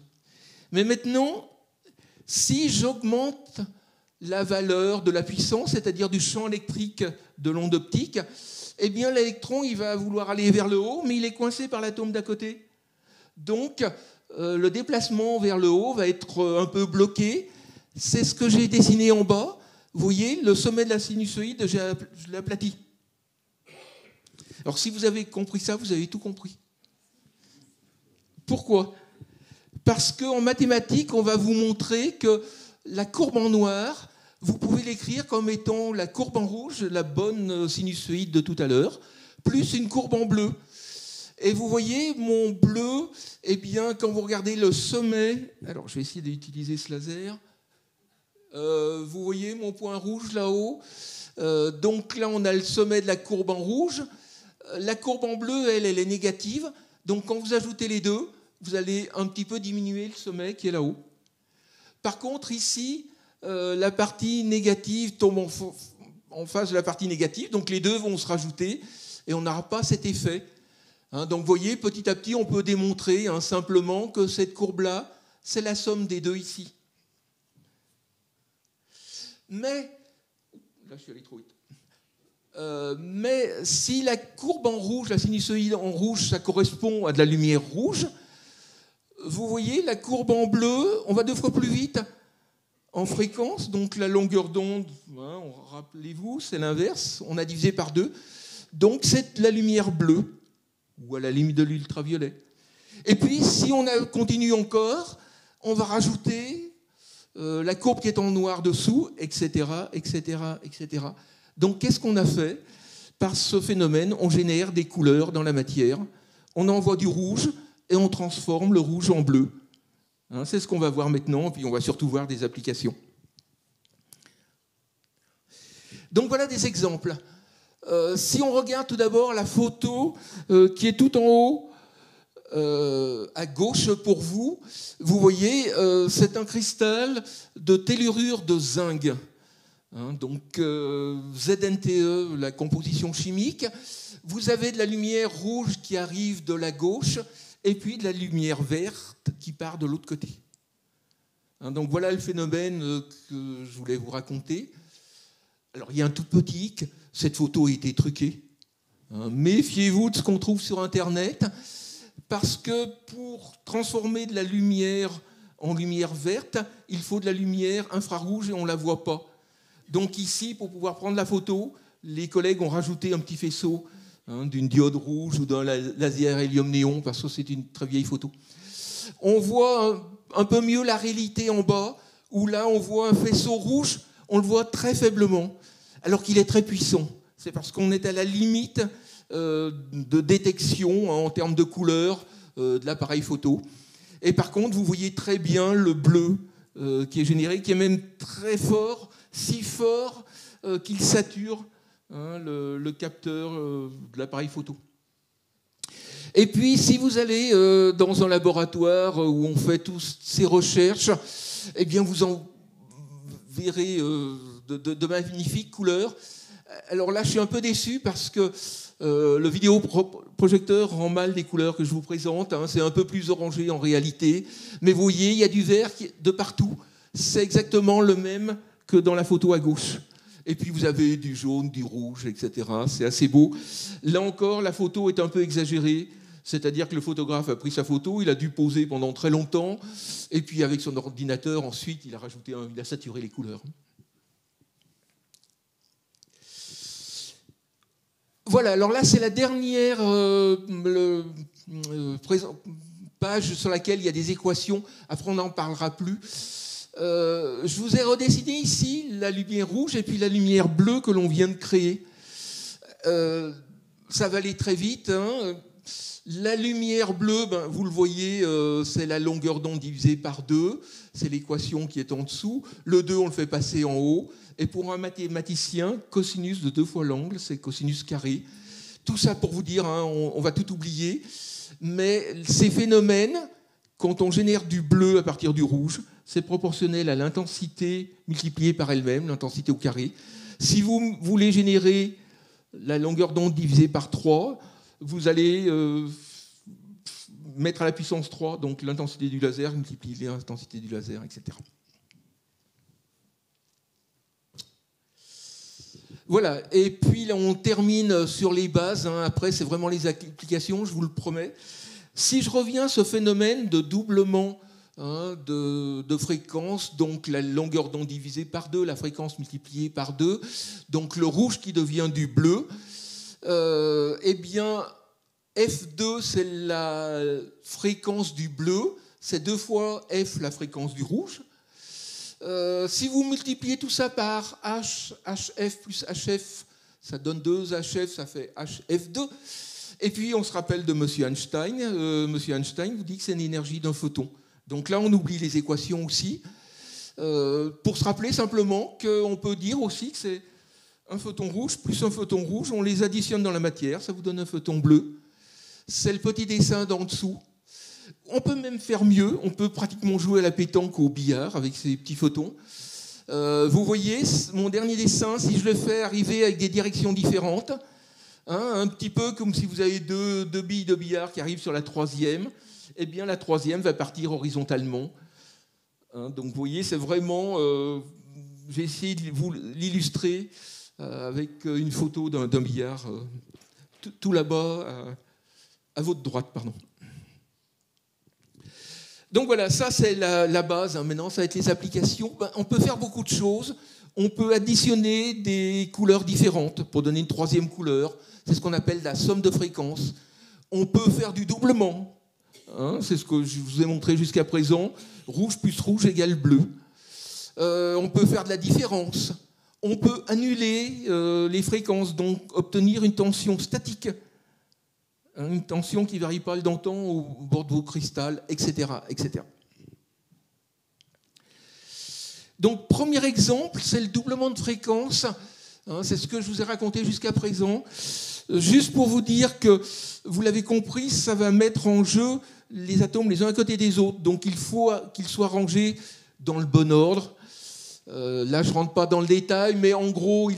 Mais maintenant, si j'augmente la valeur de la puissance, c'est-à-dire du champ électrique de l'onde optique, eh bien, l'électron, il va vouloir aller vers le haut, mais il est coincé par l'atome d'à côté. Donc, le déplacement vers le haut va être un peu bloqué. C'est ce que j'ai dessiné en bas. Vous voyez, le sommet de la sinusoïde, je l'ai aplati. Alors, si vous avez compris ça, vous avez tout compris. Pourquoi ? Parce qu'en mathématiques, on va vous montrer que la courbe en noir, vous pouvez l'écrire comme étant la courbe en rouge, la bonne sinusoïde de tout à l'heure, plus une courbe en bleu. Et vous voyez, mon bleu, eh bien, quand vous regardez le sommet, alors je vais essayer d'utiliser ce laser, vous voyez mon point rouge là-haut, donc là on a le sommet de la courbe en rouge, la courbe en bleu, elle est négative, donc quand vous ajoutez les deux, vous allez un petit peu diminuer le sommet qui est là-haut. Par contre, ici, la partie négative tombe en face de la partie négative, donc les deux vont se rajouter et on n'aura pas cet effet. Hein, donc vous voyez, petit à petit, on peut démontrer hein, simplement que cette courbe-là, c'est la somme des deux ici. Mais, là je suis allé trop vite. Mais si la courbe en rouge, la sinusoïde en rouge, ça correspond à de la lumière rouge, vous voyez, la courbe en bleu, on va 2 fois plus vite en fréquence, donc la longueur d'onde, hein, rappelez-vous, c'est l'inverse, on a divisé par 2, donc c'est la lumière bleue, ou à la limite de l'ultraviolet. Et puis, si on continue encore, on va rajouter la courbe qui est en noir dessous, etc., etc., etc. Donc, qu'est-ce qu'on a fait? Par ce phénomène, on génère des couleurs dans la matière, on envoie du rouge, et on transforme le rouge en bleu. Hein, c'est ce qu'on va voir maintenant, et puis on va surtout voir des applications. Donc voilà des exemples. Si on regarde tout d'abord la photo qui est tout en haut, à gauche pour vous, vous voyez, c'est un cristal de tellurure de zinc. Hein, donc ZnTe, la composition chimique. Vous avez de la lumière rouge qui arrive de la gauche, et puis de la lumière verte qui part de l'autre côté. Hein, donc voilà le phénomène que je voulais vous raconter. Alors il y a un tout petit hic, cette photo a été truquée. Hein, méfiez-vous de ce qu'on trouve sur Internet, parce que pour transformer de la lumière en lumière verte, il faut de la lumière infrarouge et on ne la voit pas. Donc ici, pour pouvoir prendre la photo, les collègues ont rajouté un petit faisceau d'une diode rouge ou d'un laser hélium-néon, parce que c'est une très vieille photo. On voit un peu mieux la réalité en bas, où là on voit un faisceau rouge, on le voit très faiblement, alors qu'il est très puissant. C'est parce qu'on est à la limite de détection hein, en termes de couleur de l'appareil photo. Et par contre, vous voyez très bien le bleu qui est généré, qui est même très fort, si fort qu'il sature le capteur de l'appareil photo. Et puis, si vous allez dans un laboratoire où on fait toutes ces recherches, eh bien, vous en verrez de magnifiques couleurs. Alors là, je suis un peu déçu parce que le vidéoprojecteur rend mal les couleurs que je vous présente. Hein, c'est un peu plus orangé en réalité. Mais vous voyez, il y a du vert de partout. C'est exactement le même que dans la photo à gauche. Et puis vous avez du jaune, du rouge, etc. C'est assez beau. Là encore, la photo est un peu exagérée. C'est-à-dire que le photographe a pris sa photo, il a dû poser pendant très longtemps. Et puis avec son ordinateur, ensuite, il a saturé les couleurs. Voilà, alors là, c'est la dernière page sur laquelle il y a des équations. Après, on n'en parlera plus. Je vous ai redessiné ici la lumière rouge et puis la lumière bleue que l'on vient de créer. Ça va aller très vite. Hein. La lumière bleue, ben, vous le voyez, c'est la longueur d'onde divisée par 2. C'est l'équation qui est en dessous. Le 2, on le fait passer en haut. Et pour un mathématicien, cosinus de 2 fois l'angle, c'est cosinus carré. Tout ça pour vous dire, hein, on va tout oublier. Mais ces phénomènes, quand on génère du bleu à partir du rouge, c'est proportionnel à l'intensité multipliée par elle-même, l'intensité au carré. Si vous voulez générer la longueur d'onde divisée par 3, vous allez mettre à la puissance 3, donc l'intensité du laser multipliée par l'intensité du laser, etc. Voilà, et puis là, on termine sur les bases. Hein. Après, c'est vraiment les applications, je vous le promets. Si je reviens à ce phénomène de doublement de fréquence, donc la longueur d'onde divisée par 2, la fréquence multipliée par 2, donc le rouge qui devient du bleu, eh bien F2 c'est la fréquence du bleu, c'est 2 fois F la fréquence du rouge. Si vous multipliez tout ça par H, HF plus HF, ça donne 2HF, ça fait HF2. Et puis on se rappelle de monsieur Einstein. Monsieur Einstein vous dit que c'est l'énergie d'un photon. Donc là, on oublie les équations aussi, pour se rappeler simplement qu'on peut dire aussi que c'est un photon rouge plus un photon rouge, on les additionne dans la matière, ça vous donne un photon bleu. C'est le petit dessin d'en dessous. On peut même faire mieux, on peut pratiquement jouer à la pétanque ou au billard avec ces petits photons. Vous voyez, mon dernier dessin, si je le fais arriver avec des directions différentes, hein, un petit peu comme si vous avez deux billes de billard qui arrivent sur la troisième, eh bien, la troisième va partir horizontalement. Hein, donc, vous voyez, c'est vraiment... j'ai essayé de vous l'illustrer avec une photo d'un billard tout là-bas, à votre droite, pardon. Donc, voilà, ça, c'est la base. Hein. Maintenant, ça va être les applications. Ben, on peut faire beaucoup de choses. On peut additionner des couleurs différentes pour donner une troisième couleur. C'est ce qu'on appelle la somme de fréquences. On peut faire du doublement. Hein, c'est ce que je vous ai montré jusqu'à présent. Rouge plus rouge égale bleu. On peut faire de la différence. On peut annuler les fréquences, donc obtenir une tension statique. Hein, une tension qui ne varie pas dans le temps au bord de vos cristals, etc., etc. Donc, premier exemple, c'est le doublement de fréquence. Hein, c'est ce que je vous ai raconté jusqu'à présent. Juste pour vous dire que, vous l'avez compris, ça va mettre en jeu les atomes les uns à côté des autres. Donc il faut qu'ils soient rangés dans le bon ordre. Là, je ne rentre pas dans le détail, mais en gros,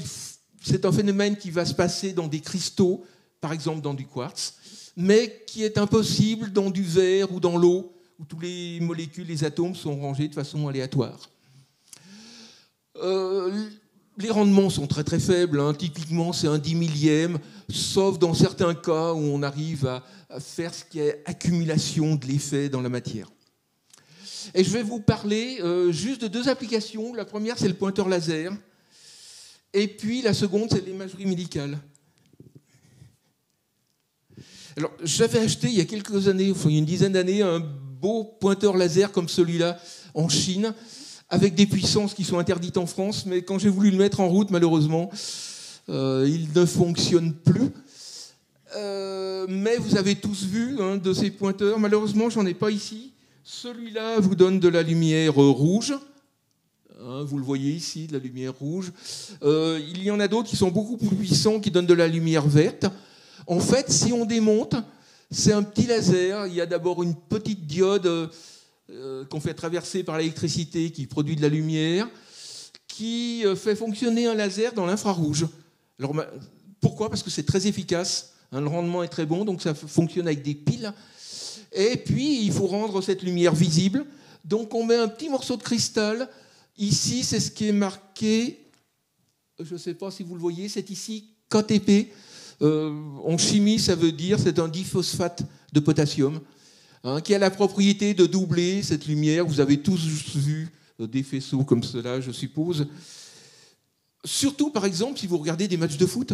c'est un phénomène qui va se passer dans des cristaux, par exemple dans du quartz, mais qui est impossible dans du verre ou dans l'eau, où toutes les molécules, les atomes sont rangés de façon aléatoire. Les rendements sont très très faibles, hein. Typiquement c'est un 10 millième, sauf dans certains cas où on arrive à faire ce qui est accumulation de l'effet dans la matière. Et je vais vous parler juste de deux applications. La première c'est le pointeur laser, et puis la seconde c'est l'imagerie médicale. Alors j'avais acheté il y a quelques années, enfin, il y a une dizaine d'années, un beau pointeur laser comme celui-là en Chine, avec des puissances qui sont interdites en France, mais quand j'ai voulu le mettre en route, malheureusement, il ne fonctionne plus. Mais vous avez tous vu hein, de ces pointeurs. Malheureusement, j'en ai pas ici. Celui-là vous donne de la lumière rouge, Hein, vous le voyez ici, de la lumière rouge. Il y en a d'autres qui sont beaucoup plus puissants, qui donnent de la lumière verte. En fait, si on démonte, c'est un petit laser. Il y a d'abord une petite diode qu'on fait traverser par l'électricité qui produit de la lumière, qui fait fonctionner un laser dans l'infrarouge. Alors, pourquoi? Parce que c'est très efficace. Hein, le rendement est très bon, donc ça fonctionne avec des piles. Et puis, il faut rendre cette lumière visible. Donc, on met un petit morceau de cristal. Ici, c'est ce qui est marqué, je ne sais pas si vous le voyez, c'est ici KTP. En chimie, ça veut dire c'est un diphosphate de potassium, hein, qui a la propriété de doubler cette lumière. Vous avez tous vu des faisceaux comme cela, je suppose. Surtout, par exemple, si vous regardez des matchs de foot.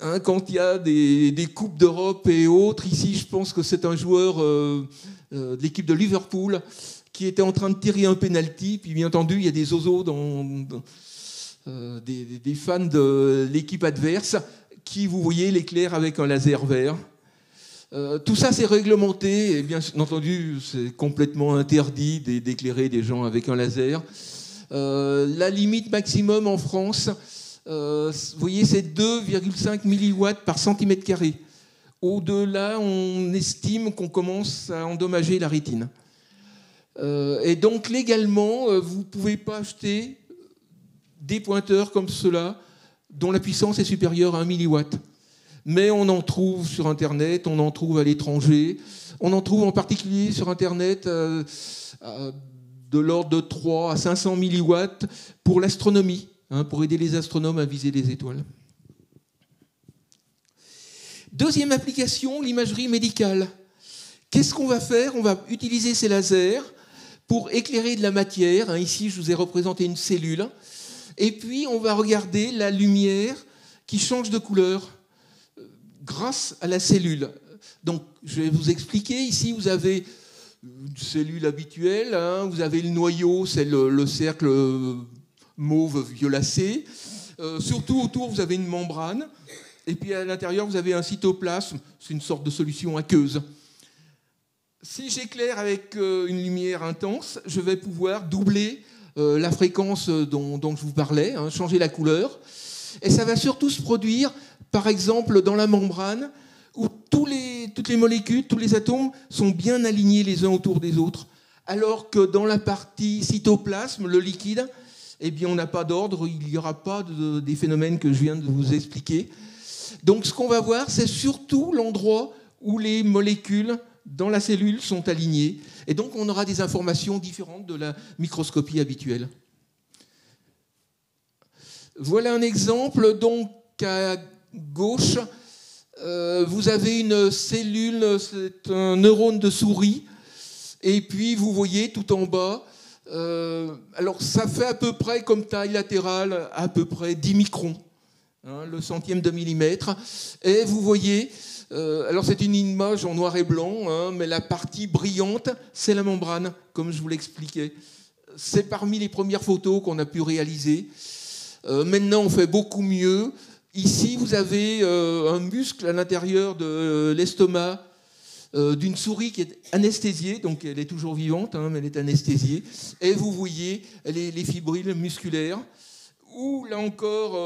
Hein, quand il y a des Coupes d'Europe et autres, ici, je pense que c'est un joueur de l'équipe de Liverpool qui était en train de tirer un penalty. Puis, bien entendu, il y a des oiseaux, des fans de l'équipe adverse qui, vous voyez, l'éclairent avec un laser vert. Tout ça, c'est réglementé. Et bien entendu, c'est complètement interdit d'éclairer des gens avec un laser. La limite maximum en France... vous voyez, c'est 2,5 milliwatts par centimètre carré. Au-delà, on estime qu'on commence à endommager la rétine. Et donc, légalement, vous ne pouvez pas acheter des pointeurs comme ceux-là, dont la puissance est supérieure à 1 milliwatt. Mais on en trouve sur Internet, on en trouve à l'étranger, on en trouve en particulier sur Internet de l'ordre de 3 à 500 milliwatts pour l'astronomie. Hein, pour aider les astronomes à viser les étoiles. Deuxième application, l'imagerie médicale. Qu'est-ce qu'on va faire? On va utiliser ces lasers pour éclairer de la matière. Hein, ici, je vous ai représenté une cellule. Et puis, on va regarder la lumière qui change de couleur grâce à la cellule. Donc, je vais vous expliquer. Ici, vous avez une cellule habituelle. Hein, vous avez le noyau, c'est le cercle... mauve violacé. Surtout autour, vous avez une membrane. Et puis à l'intérieur, vous avez un cytoplasme. C'est une sorte de solution aqueuse. Si j'éclaire avec une lumière intense, je vais pouvoir doubler la fréquence dont je vous parlais, hein, changer la couleur. Et ça va surtout se produire, par exemple, dans la membrane, où toutes les molécules, tous les atomes sont bien alignés les uns autour des autres. Alors que dans la partie cytoplasme, le liquide... Eh bien, on n'a pas d'ordre, il n'y aura pas des phénomènes que je viens de vous expliquer. Donc, ce qu'on va voir, c'est surtout l'endroit où les molécules dans la cellule sont alignées. Et donc, on aura des informations différentes de la microscopie habituelle. Voilà un exemple. Donc, à gauche, vous avez une cellule, c'est un neurone de souris. Et puis, vous voyez tout en bas... alors ça fait à peu près comme taille latérale, à peu près 10 microns, hein, le centième de millimètre. Et vous voyez, alors c'est une image en noir et blanc, hein, mais la partie brillante, c'est la membrane, comme je vous l'expliquais. C'est parmi les premières photos qu'on a pu réaliser. Maintenant, on fait beaucoup mieux. Ici, vous avez un muscle à l'intérieur de l'estomac, d'une souris qui est anesthésiée, donc elle est toujours vivante, hein, mais elle est anesthésiée, et vous voyez les fibrilles musculaires, où là encore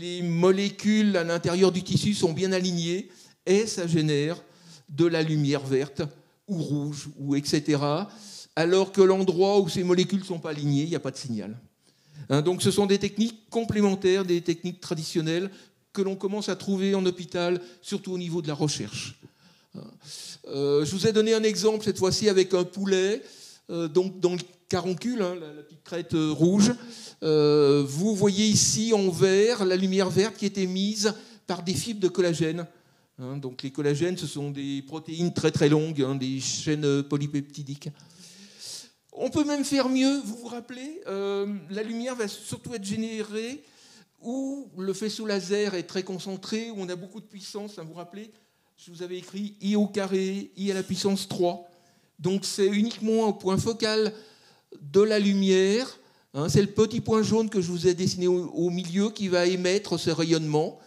les molécules à l'intérieur du tissu sont bien alignées, et ça génère de la lumière verte, ou rouge, ou etc., alors que l'endroit où ces molécules ne sont pas alignées, il n'y a pas de signal. Hein, donc ce sont des techniques complémentaires, des techniques traditionnelles, que l'on commence à trouver en hôpital, surtout au niveau de la recherche. Je vous ai donné un exemple cette fois-ci avec un poulet donc dans le caroncule, hein, la petite crête rouge. Vous voyez ici en vert la lumière verte qui était mise par des fibres de collagène, hein, donc les collagènes, ce sont des protéines très très longues, hein, des chaînes polypeptidiques. On peut même faire mieux, vous vous rappelez, la lumière va surtout être générée où le faisceau laser est très concentré, où on a beaucoup de puissance, hein, vous vous rappelez, je vous avais écrit I au carré, I à la puissance 3. Donc c'est uniquement au point focal de la lumière. Hein, c'est le petit point jaune que je vous ai dessiné au milieu qui va émettre ce rayonnement.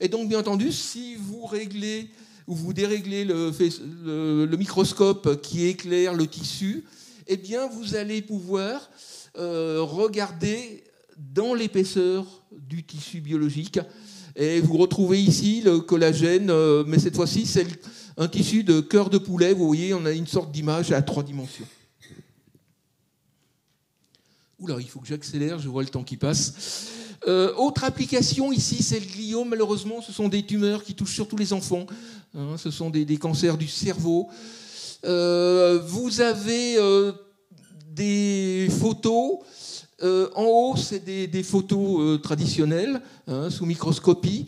Et donc bien entendu, si vous réglez ou vous déréglez le microscope qui éclaire le tissu, eh bien, vous allez pouvoir regarder dans l'épaisseur du tissu biologique. Et vous retrouvez ici le collagène, mais cette fois-ci, c'est un tissu de cœur de poulet. Vous voyez, on a une sorte d'image à 3 dimensions. Oula, il faut que j'accélère, je vois le temps qui passe. Autre application ici, c'est le gliome. Malheureusement, ce sont des tumeurs qui touchent surtout les enfants. Hein, ce sont des cancers du cerveau. Vous avez des photos. En haut, c'est des photos traditionnelles, hein, sous microscopie,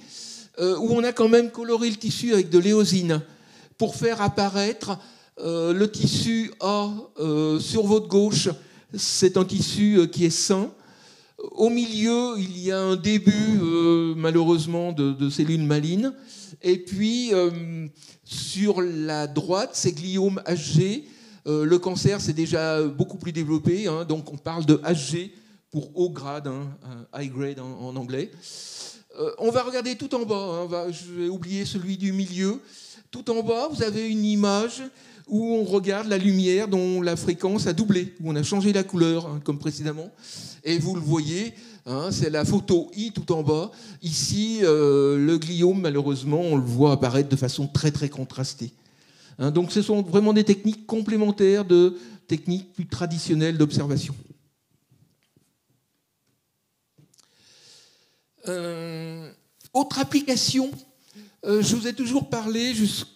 où on a quand même coloré le tissu avec de l'éosine pour faire apparaître le tissu A sur votre gauche. C'est un tissu qui est sain. Au milieu, il y a un début, malheureusement, de cellules malignes. Et puis, sur la droite, c'est gliome Hg. Le cancer, c'est déjà beaucoup plus développé. Hein, donc, on parle de Hg pour haut grade, hein, high grade en anglais. On va regarder tout en bas. Hein, je vais oublier celui du milieu. Tout en bas, vous avez une image où on regarde la lumière dont la fréquence a doublé, où on a changé la couleur, hein, comme précédemment. Et vous le voyez, hein, c'est la photo I tout en bas. Ici, le gliome, malheureusement, on le voit apparaître de façon très, très contrastée. Hein, donc ce sont vraiment des techniques complémentaires de techniques plus traditionnelles d'observation. Autre application, je vous ai toujours parlé jusqu'à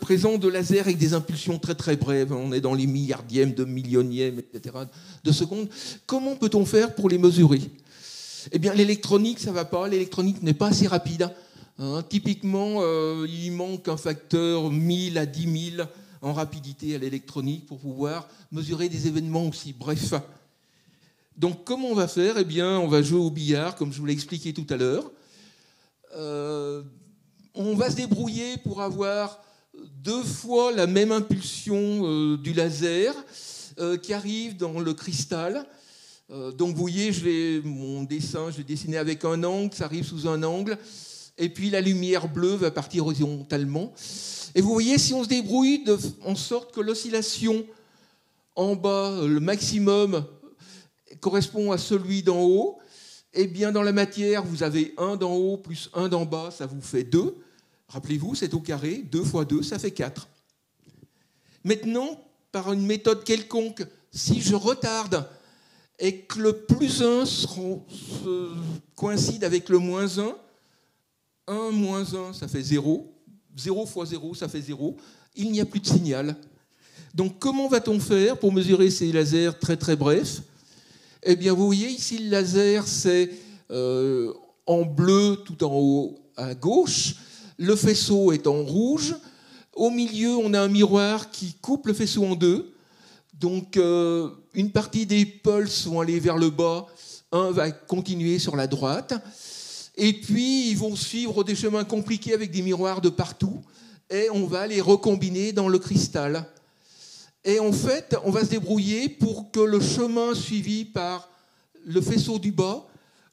présent de laser avec des impulsions très très brèves, on est dans les milliardièmes, de millionièmes, etc. de secondes. Comment peut-on faire pour les mesurer? Eh bien, l'électronique, ça ne va pas, l'électronique n'est pas assez rapide. Hein, typiquement, il manque un facteur 1000 à 10 000 en rapidité à l'électronique pour pouvoir mesurer des événements aussi brefs. Donc, comment on va faire? Eh bien, on va jouer au billard, comme je vous l'ai expliqué tout à l'heure. On va se débrouiller pour avoir 2 fois la même impulsion du laser qui arrive dans le cristal. Donc vous voyez, mon dessin, je vais dessiner avec un angle, ça arrive sous un angle, et puis la lumière bleue va partir horizontalement. Et vous voyez, si on se débrouille en sorte que l'oscillation en bas, le maximum, correspond à celui d'en haut, eh bien dans la matière, vous avez 1 d'en haut plus 1 d'en bas, ça vous fait 2. Rappelez-vous, c'est au carré, 2 fois 2, ça fait 4. Maintenant, par une méthode quelconque, si je retarde et que le plus 1 se coïncide avec le moins 1, 1 moins 1, ça fait 0, 0 fois 0, ça fait 0, il n'y a plus de signal. Donc comment va-t-on faire pour mesurer ces lasers très très brefs? Eh bien, vous voyez, ici, le laser, c'est en bleu tout en haut à gauche. Le faisceau est en rouge. Au milieu, on a un miroir qui coupe le faisceau en deux. Donc, une partie des pulses vont aller vers le bas. Un va continuer sur la droite. Et puis, ils vont suivre des chemins compliqués avec des miroirs de partout. Et on va les recombiner dans le cristal. Et en fait, on va se débrouiller pour que le chemin suivi par le faisceau du bas,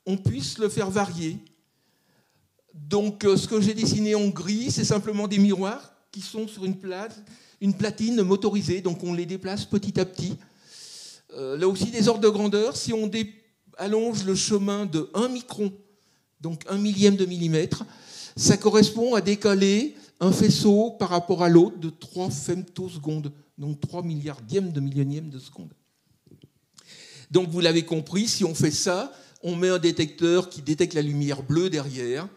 on puisse le faire varier. Donc, ce que j'ai dessiné en gris, c'est simplement des miroirs qui sont sur une platine motorisée. Donc, on les déplace petit à petit. Là aussi, des ordres de grandeur. Si on allonge le chemin de 1 micron, donc 1 millième de millimètre, ça correspond à décaler un faisceau par rapport à l'autre de 3 femtosecondes, donc 3 milliardièmes de millionième de seconde. Donc, vous l'avez compris, si on fait ça, on met un détecteur qui détecte la lumière bleue derrière,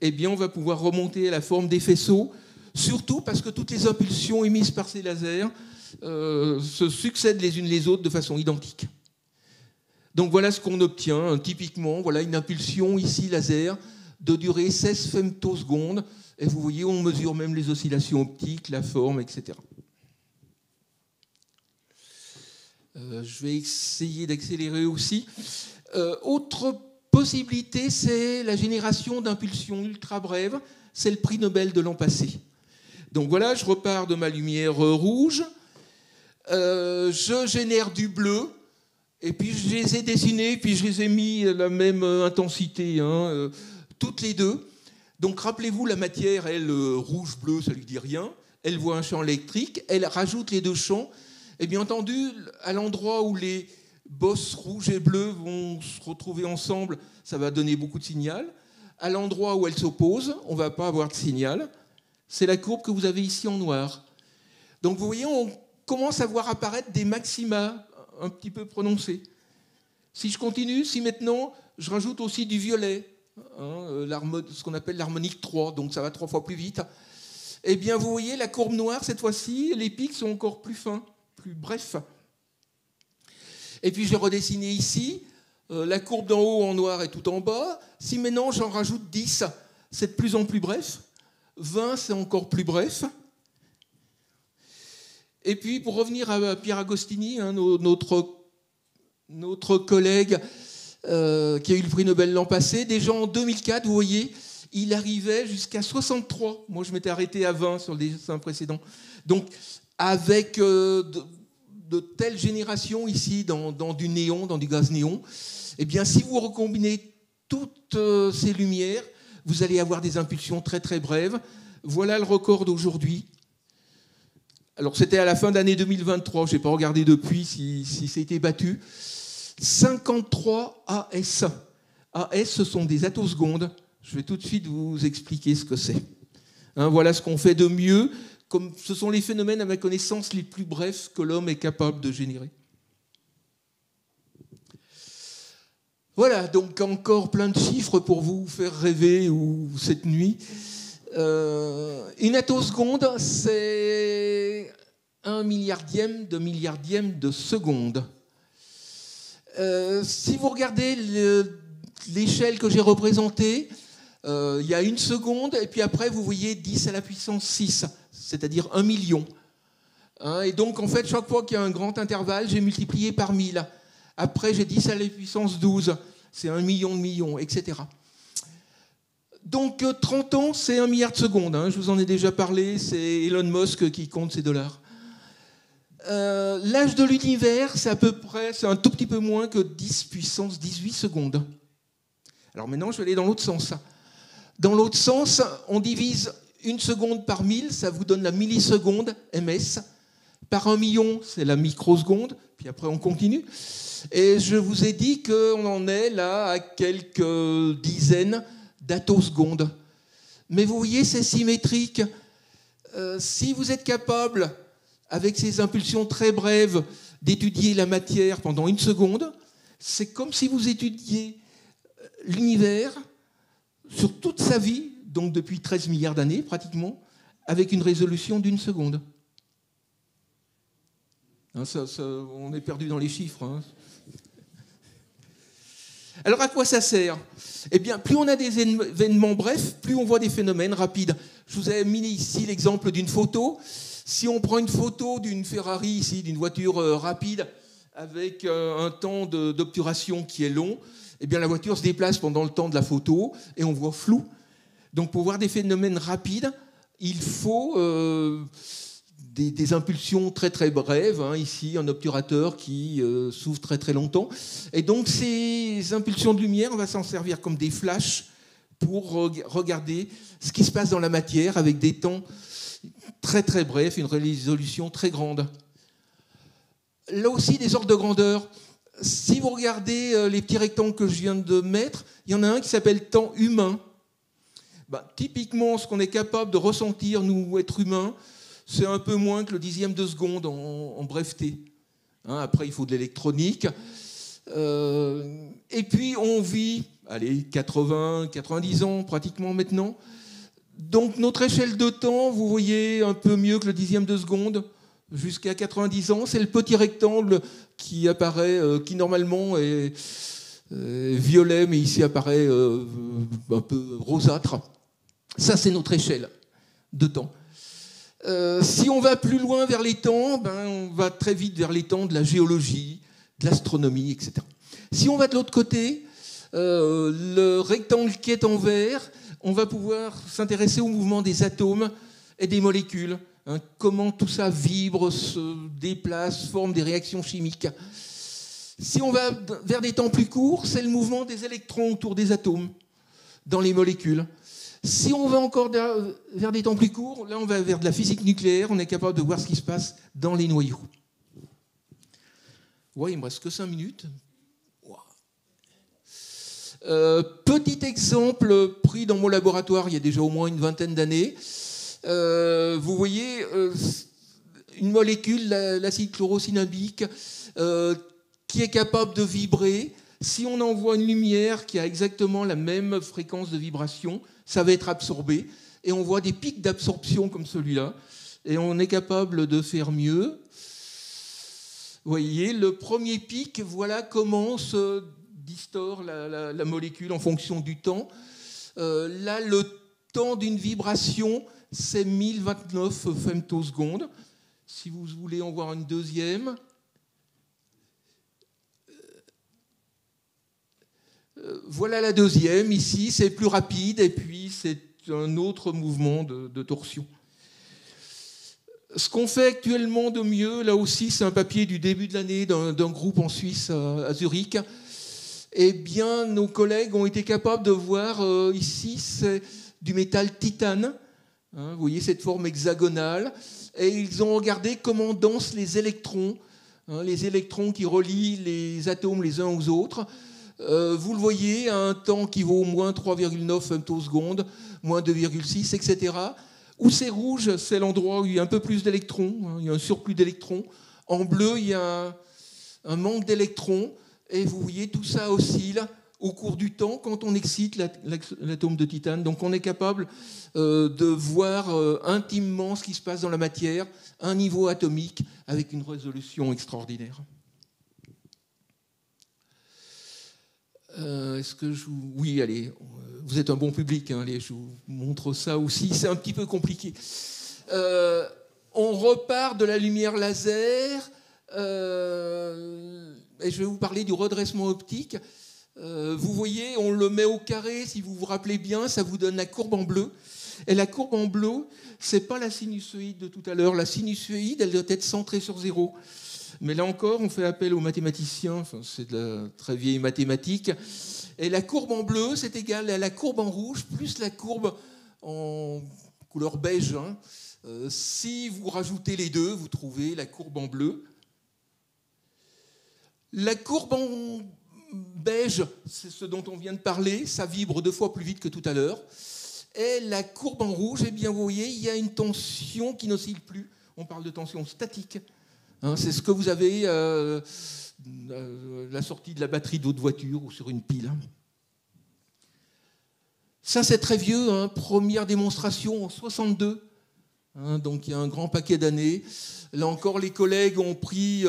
eh bien, on va pouvoir remonter à la forme des faisceaux, surtout parce que toutes les impulsions émises par ces lasers se succèdent les unes les autres de façon identique. Donc, voilà ce qu'on obtient. Typiquement, voilà une impulsion ici laser de durée 16 femtosecondes. Et vous voyez, on mesure même les oscillations optiques, la forme, etc. Je vais essayer d'accélérer aussi. Autre possibilité, c'est la génération d'impulsions ultra brèves. C'est le prix Nobel de l'an passé. Donc voilà, je repars de ma lumière rouge. Je génère du bleu. Et puis je les ai dessinés, puis je les ai mis à la même intensité, hein, toutes les deux. Donc rappelez-vous, la matière, elle, rouge-bleu, ça ne lui dit rien. Elle voit un champ électrique. Elle rajoute les 2 champs. Et bien entendu, à l'endroit où les bosses rouges et bleues vont se retrouver ensemble, ça va donner beaucoup de signal. À l'endroit où elles s'opposent, on ne va pas avoir de signal. C'est la courbe que vous avez ici en noir. Donc vous voyez, on commence à voir apparaître des maxima un petit peu prononcés. Si je continue, si maintenant je rajoute aussi du violet, hein, ce qu'on appelle l'harmonique 3, donc ça va 3 fois plus vite, eh bien vous voyez la courbe noire cette fois-ci, les pics sont encore plus fins, plus brefs. Et puis j'ai redessiné ici, la courbe d'en haut en noir et tout en bas. Si maintenant j'en rajoute 10, c'est de plus en plus bref. 20, c'est encore plus bref. Et puis pour revenir à Pierre Agostini, hein, notre collègue qui a eu le prix Nobel l'an passé, déjà en 2004, vous voyez, il arrivait jusqu'à 63. Moi, je m'étais arrêté à 20 sur le dessin précédent. Donc, avec de telles générations ici, dans du néon, dans du gaz néon, eh bien, si vous recombinez toutes ces lumières, vous allez avoir des impulsions très, très brèves. Voilà le record d'aujourd'hui. Alors, c'était à la fin d'année 2023. Je n'ai pas regardé depuis si ça a été battu. 53 AS. AS, ce sont des attosecondes. Je vais tout de suite vous expliquer ce que c'est. Hein, voilà ce qu'on fait de mieux. Comme ce sont les phénomènes, à ma connaissance, les plus brefs que l'homme est capable de générer. Voilà, donc encore plein de chiffres pour vous faire rêver ou cette nuit. Une attoseconde, c'est 1/1000 de milliardième de seconde. Si vous regardez l'échelle que j'ai représentée, il y a 1 seconde, et puis après, vous voyez 10 à la puissance 6, c'est-à-dire 1 million. Hein, et donc, en fait, chaque fois qu'il y a un grand intervalle, j'ai multiplié par 1000. Après, j'ai 10 à la puissance 12, c'est 1 million de millions, etc. Donc, 30 ans, c'est 1 milliard de secondes. Hein, je vous en ai déjà parlé, c'est Elon Musk qui compte ses dollars. L'âge de l'univers, c'est à peu près, c'est un tout petit peu moins que 10 puissance 18 secondes. Alors maintenant, je vais aller dans l'autre sens. Dans l'autre sens, on divise 1 seconde par 1000, ça vous donne la milliseconde, ms. Par 1 million, c'est la microseconde, puis après on continue. Et je vous ai dit qu'on en est là à quelques dizaines d'attosecondes. Mais vous voyez, c'est symétrique. Si vous êtes capable, avec ces impulsions très brèves, d'étudier la matière pendant 1 seconde, c'est comme si vous étudiez l'univers sur toute sa vie, donc depuis 13 milliards d'années pratiquement, avec une résolution d'1 seconde. Hein, on est perdu dans les chiffres. Hein. Alors à quoi ça sert? Eh bien, plus on a des événements brefs, plus on voit des phénomènes rapides. Je vous ai mis ici l'exemple d'une photo. Si on prend une photo d'une Ferrari ici, d'une voiture rapide, avec un temps d'obturation qui est long, eh bien, la voiture se déplace pendant le temps de la photo et on voit flou. Donc, pour voir des phénomènes rapides, il faut des impulsions très, très brèves. Hein, ici, un obturateur qui s'ouvre très, très longtemps. Et donc, ces impulsions de lumière, on va s'en servir comme des flashs pour regarder ce qui se passe dans la matière avec des temps très, très brefs, une résolution très grande. Là aussi, des ordres de grandeur. Si vous regardez les petits rectangles que je viens de mettre, il y en a un qui s'appelle temps humain. Ben, typiquement, ce qu'on est capable de ressentir, nous, êtres humains, c'est un peu moins que le 10e de seconde en breveté. Hein, après, il faut de l'électronique. Et puis, on vit, allez, 80, 90 ans pratiquement maintenant. Donc, notre échelle de temps, vous voyez, un peu mieux que le 10e de seconde. Jusqu'à 90 ans, c'est le petit rectangle qui apparaît, qui normalement est violet, mais ici apparaît un peu rosâtre. Ça, c'est notre échelle de temps. Si on va plus loin vers les temps, ben, on va très vite vers les temps de la géologie, de l'astronomie, etc. Si on va de l'autre côté, le rectangle qui est en vert, on va pouvoir s'intéresser au mouvement des atomes et des molécules. Hein, comment tout ça vibre, se déplace, forme des réactions chimiques. Si on va vers des temps plus courts, c'est le mouvement des électrons autour des atomes, dans les molécules. Si on va encore vers des temps plus courts, là on va vers de la physique nucléaire, on est capable de voir ce qui se passe dans les noyaux. Ouais, il me reste que 5 minutes. Wow. Petit exemple pris dans mon laboratoire il y a déjà au moins une vingtaine d'années. Vous voyez une molécule, l'acide chlorosynabique, qui est capable de vibrer. Si on envoie une lumière qui a exactement la même fréquence de vibration, ça va être absorbé. Et on voit des pics d'absorption comme celui-là. Et on est capable de faire mieux. Vous voyez, le premier pic, voilà comment se distord la molécule en fonction du temps. Là, le temps d'une vibration, c'est 1029 femtosecondes. Si vous voulez en voir une deuxième, voilà la deuxième. Ici, c'est plus rapide, et puis c'est un autre mouvement de torsion. Ce qu'on fait actuellement de mieux, là aussi, c'est un papier du début de l'année d'un groupe en Suisse, à Zurich. Eh bien, nos collègues ont été capables de voir, ici, c'est du métal titane. Hein, vous voyez cette forme hexagonale. Et ils ont regardé comment dansent les électrons, hein, les électrons qui relient les atomes les uns aux autres. Vous le voyez, à un temps qui vaut moins 3,9 femtosecondes, moins 2,6, etc. Où c'est rouge, c'est l'endroit où il y a un peu plus d'électrons, hein, il y a un surplus d'électrons. En bleu, il y a un manque d'électrons. Et vous voyez, tout ça oscille au cours du temps quand on excite l'atome de titane. Donc on est capable de voir intimement ce qui se passe dans la matière, un niveau atomique avec une résolution extraordinaire. Est-ce que je vous... Oui, allez, vous êtes un bon public, hein, allez, je vous montre ça aussi, c'est un petit peu compliqué. On repart de la lumière laser, et je vais vous parler du redressement optique. Vous voyez, on le met au carré, si vous vous rappelez bien, ça vous donne la courbe en bleu. Et la courbe en bleu, c'est pas la sinusoïde de tout à l'heure. La sinusoïde, elle doit être centrée sur zéro. Mais là encore, on fait appel aux mathématiciens, enfin, c'est de la très vieille mathématique. Et la courbe en bleu, c'est égal à la courbe en rouge, plus la courbe en couleur beige. Hein. Si vous rajoutez les deux, vous trouvez la courbe en bleu. La courbe en beige, c'est ce dont on vient de parler, ça vibre 2 fois plus vite que tout à l'heure. Et la courbe en rouge, eh bien, vous voyez, il y a une tension qui n'oscille plus. On parle de tension statique. Hein, c'est ce que vous avez la sortie de la batterie d'autres voitures ou sur une pile. Ça, c'est très vieux. Hein, première démonstration en 1962. Hein, donc, il y a un grand paquet d'années. Là encore, les collègues ont pris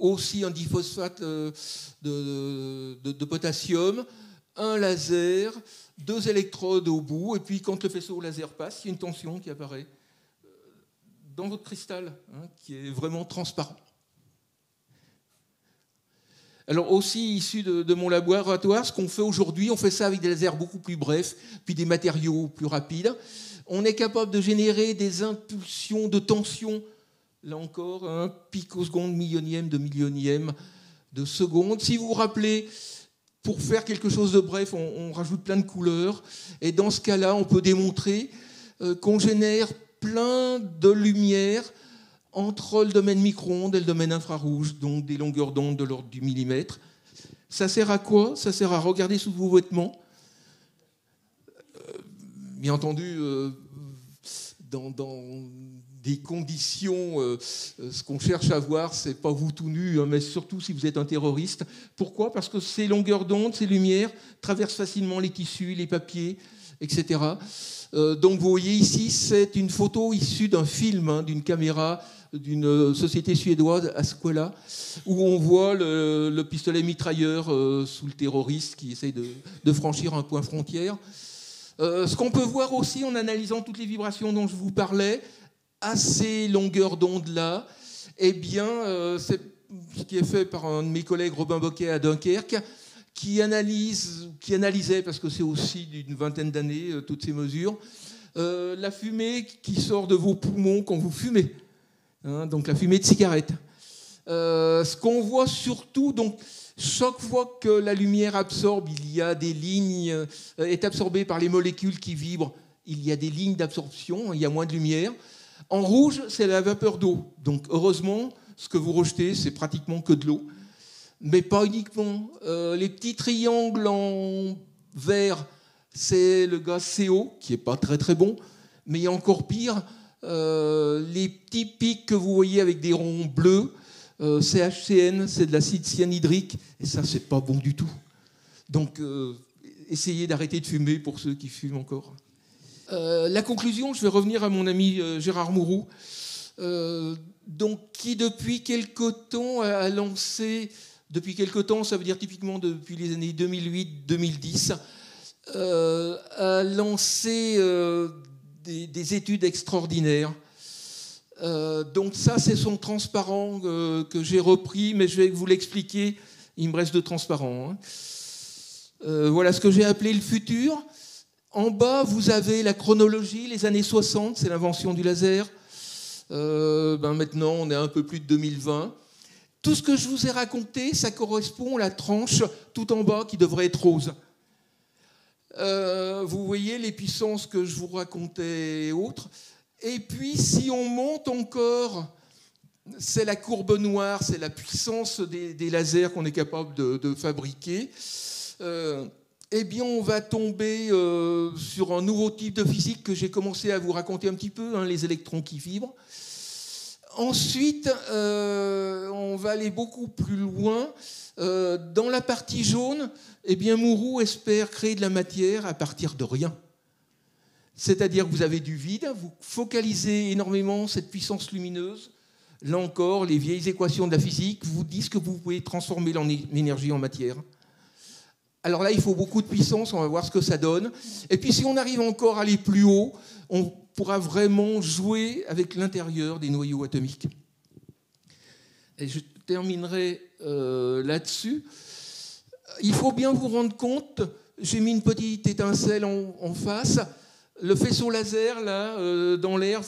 aussi un diphosphate de potassium, un laser, 2 électrodes au bout. Et puis, quand le faisceau laser passe, il y a une tension qui apparaît dans votre cristal, hein, qui est vraiment transparent. Alors aussi, issu de mon laboratoire, ce qu'on fait aujourd'hui, on fait ça avec des lasers beaucoup plus brefs, puis des matériaux plus rapides. On est capable de générer des impulsions de tension, là encore, hein, picoseconde, millionième de millionième de seconde. Si vous vous rappelez, pour faire quelque chose de bref, on rajoute plein de couleurs, et dans ce cas-là, on peut démontrer qu'on génère plein de lumière entre le domaine micro-ondes et le domaine infrarouge, donc des longueurs d'onde de l'ordre du millimètre. Ça sert à quoi? Ça sert à regarder sous vos vêtements. Bien entendu, dans des conditions, ce qu'on cherche à voir, c'est pas vous tout nu, hein, mais surtout si vous êtes un terroriste. Pourquoi? Parce que ces longueurs d'onde, ces lumières, traversent facilement les tissus, les papiers, etc. Donc vous voyez ici, c'est une photo issue d'un film, hein, d'une caméra d'une société suédoise, Ascola, où on voit le pistolet mitrailleur sous le terroriste qui essaye de franchir un point frontière. Ce qu'on peut voir aussi en analysant toutes les vibrations dont je vous parlais, à ces longueurs d'onde-là, eh bien, c'est ce qui est fait par un de mes collègues, Robin Bocquet, à Dunkerque, qui analysait, parce que c'est aussi d'une vingtaine d'années, toutes ces mesures, la fumée qui sort de vos poumons quand vous fumez, hein, donc la fumée de cigarette. Ce qu'on voit surtout, donc, chaque fois que la lumière absorbe, il y a des lignes, est absorbée par les molécules qui vibrent, il y a des lignes d'absorption, il y a moins de lumière. En rouge, c'est la vapeur d'eau. Donc, heureusement, ce que vous rejetez, c'est pratiquement que de l'eau. Mais pas uniquement. Les petits triangles en vert, c'est le gaz CO, qui n'est pas très très bon. Mais encore pire, les petits pics que vous voyez avec des ronds bleus, CHCN, c'est de l'acide cyanhydrique, et ça, c'est pas bon du tout. Donc, essayez d'arrêter de fumer pour ceux qui fument encore. La conclusion, je vais revenir à mon ami Gérard Mourou, donc, qui depuis quelque temps a lancé, depuis quelque temps, ça veut dire typiquement depuis les années 2008-2010, a lancé des études extraordinaires. Donc ça, c'est son transparent que j'ai repris, mais je vais vous l'expliquer, il me reste de transparent. Hein. Voilà ce que j'ai appelé le futur. En bas, vous avez la chronologie, les années 60, c'est l'invention du laser. Maintenant, on est à un peu plus de 2020. Tout ce que je vous ai raconté, ça correspond à la tranche tout en bas qui devrait être rose. Vous voyez les puissances que je vous racontais et autres. Et puis, si on monte encore, c'est la courbe noire, c'est la puissance des lasers qu'on est capable de fabriquer. Eh bien, on va tomber sur un nouveau type de physique que j'ai commencé à vous raconter un petit peu, hein, les électrons qui vibrent. Ensuite, on va aller beaucoup plus loin. Dans la partie jaune, eh bien, Mourou espère créer de la matière à partir de rien. C'est-à-dire que vous avez du vide, vous focalisez énormément cette puissance lumineuse. Là encore, les vieilles équations de la physique vous disent que vous pouvez transformer l'énergie en matière. Alors là, il faut beaucoup de puissance, on va voir ce que ça donne. Et puis si on arrive encore à aller plus haut, on pourra vraiment jouer avec l'intérieur des noyaux atomiques. Et je terminerai là-dessus. Il faut bien vous rendre compte, j'ai mis une petite étincelle en face. Le faisceau laser, là, dans l'air,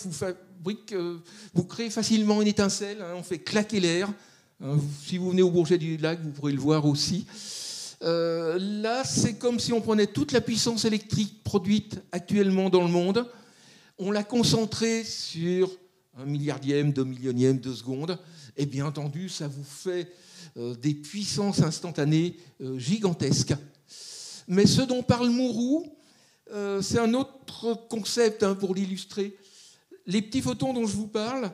vous créez facilement une étincelle, hein, on fait claquer l'air. Hein, si vous venez au Bourget du Lac, vous pourrez le voir aussi. Là, c'est comme si on prenait toute la puissance électrique produite actuellement dans le monde, on la concentrait sur 1/1000, 2/1000 de seconde, et bien entendu, ça vous fait des puissances instantanées gigantesques. Mais ce dont parle Mourou, c'est un autre concept hein, pour l'illustrer. Les petits photons dont je vous parle,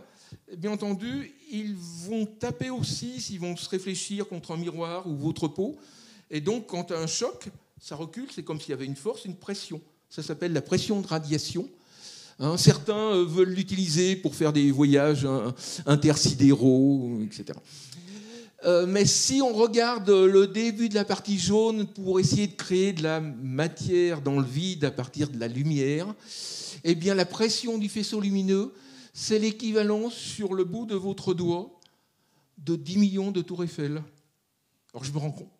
bien entendu, ils vont taper aussi s'ils vont se réfléchir contre un miroir ou votre peau. Et donc, quand un choc, ça recule, c'est comme s'il y avait une force, une pression. Ça s'appelle la pression de radiation. Hein, certains veulent l'utiliser pour faire des voyages intersidéraux, etc. Mais si on regarde le début de la partie jaune pour essayer de créer de la matière dans le vide à partir de la lumière, eh bien, la pression du faisceau lumineux, c'est l'équivalent sur le bout de votre doigt de 10 millions de tours Eiffel. Alors, je me rends compte.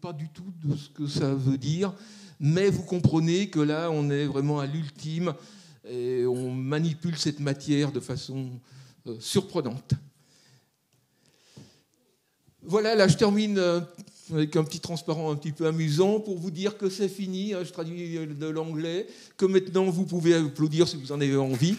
Pas du tout de ce que ça veut dire, mais vous comprenez que là, on est vraiment à l'ultime et on manipule cette matière de façon surprenante. Voilà, là, je termine avec un petit transparent un petit peu amusant pour vous dire que c'est fini. Je traduis de l'anglais, que maintenant, vous pouvez applaudir si vous en avez envie.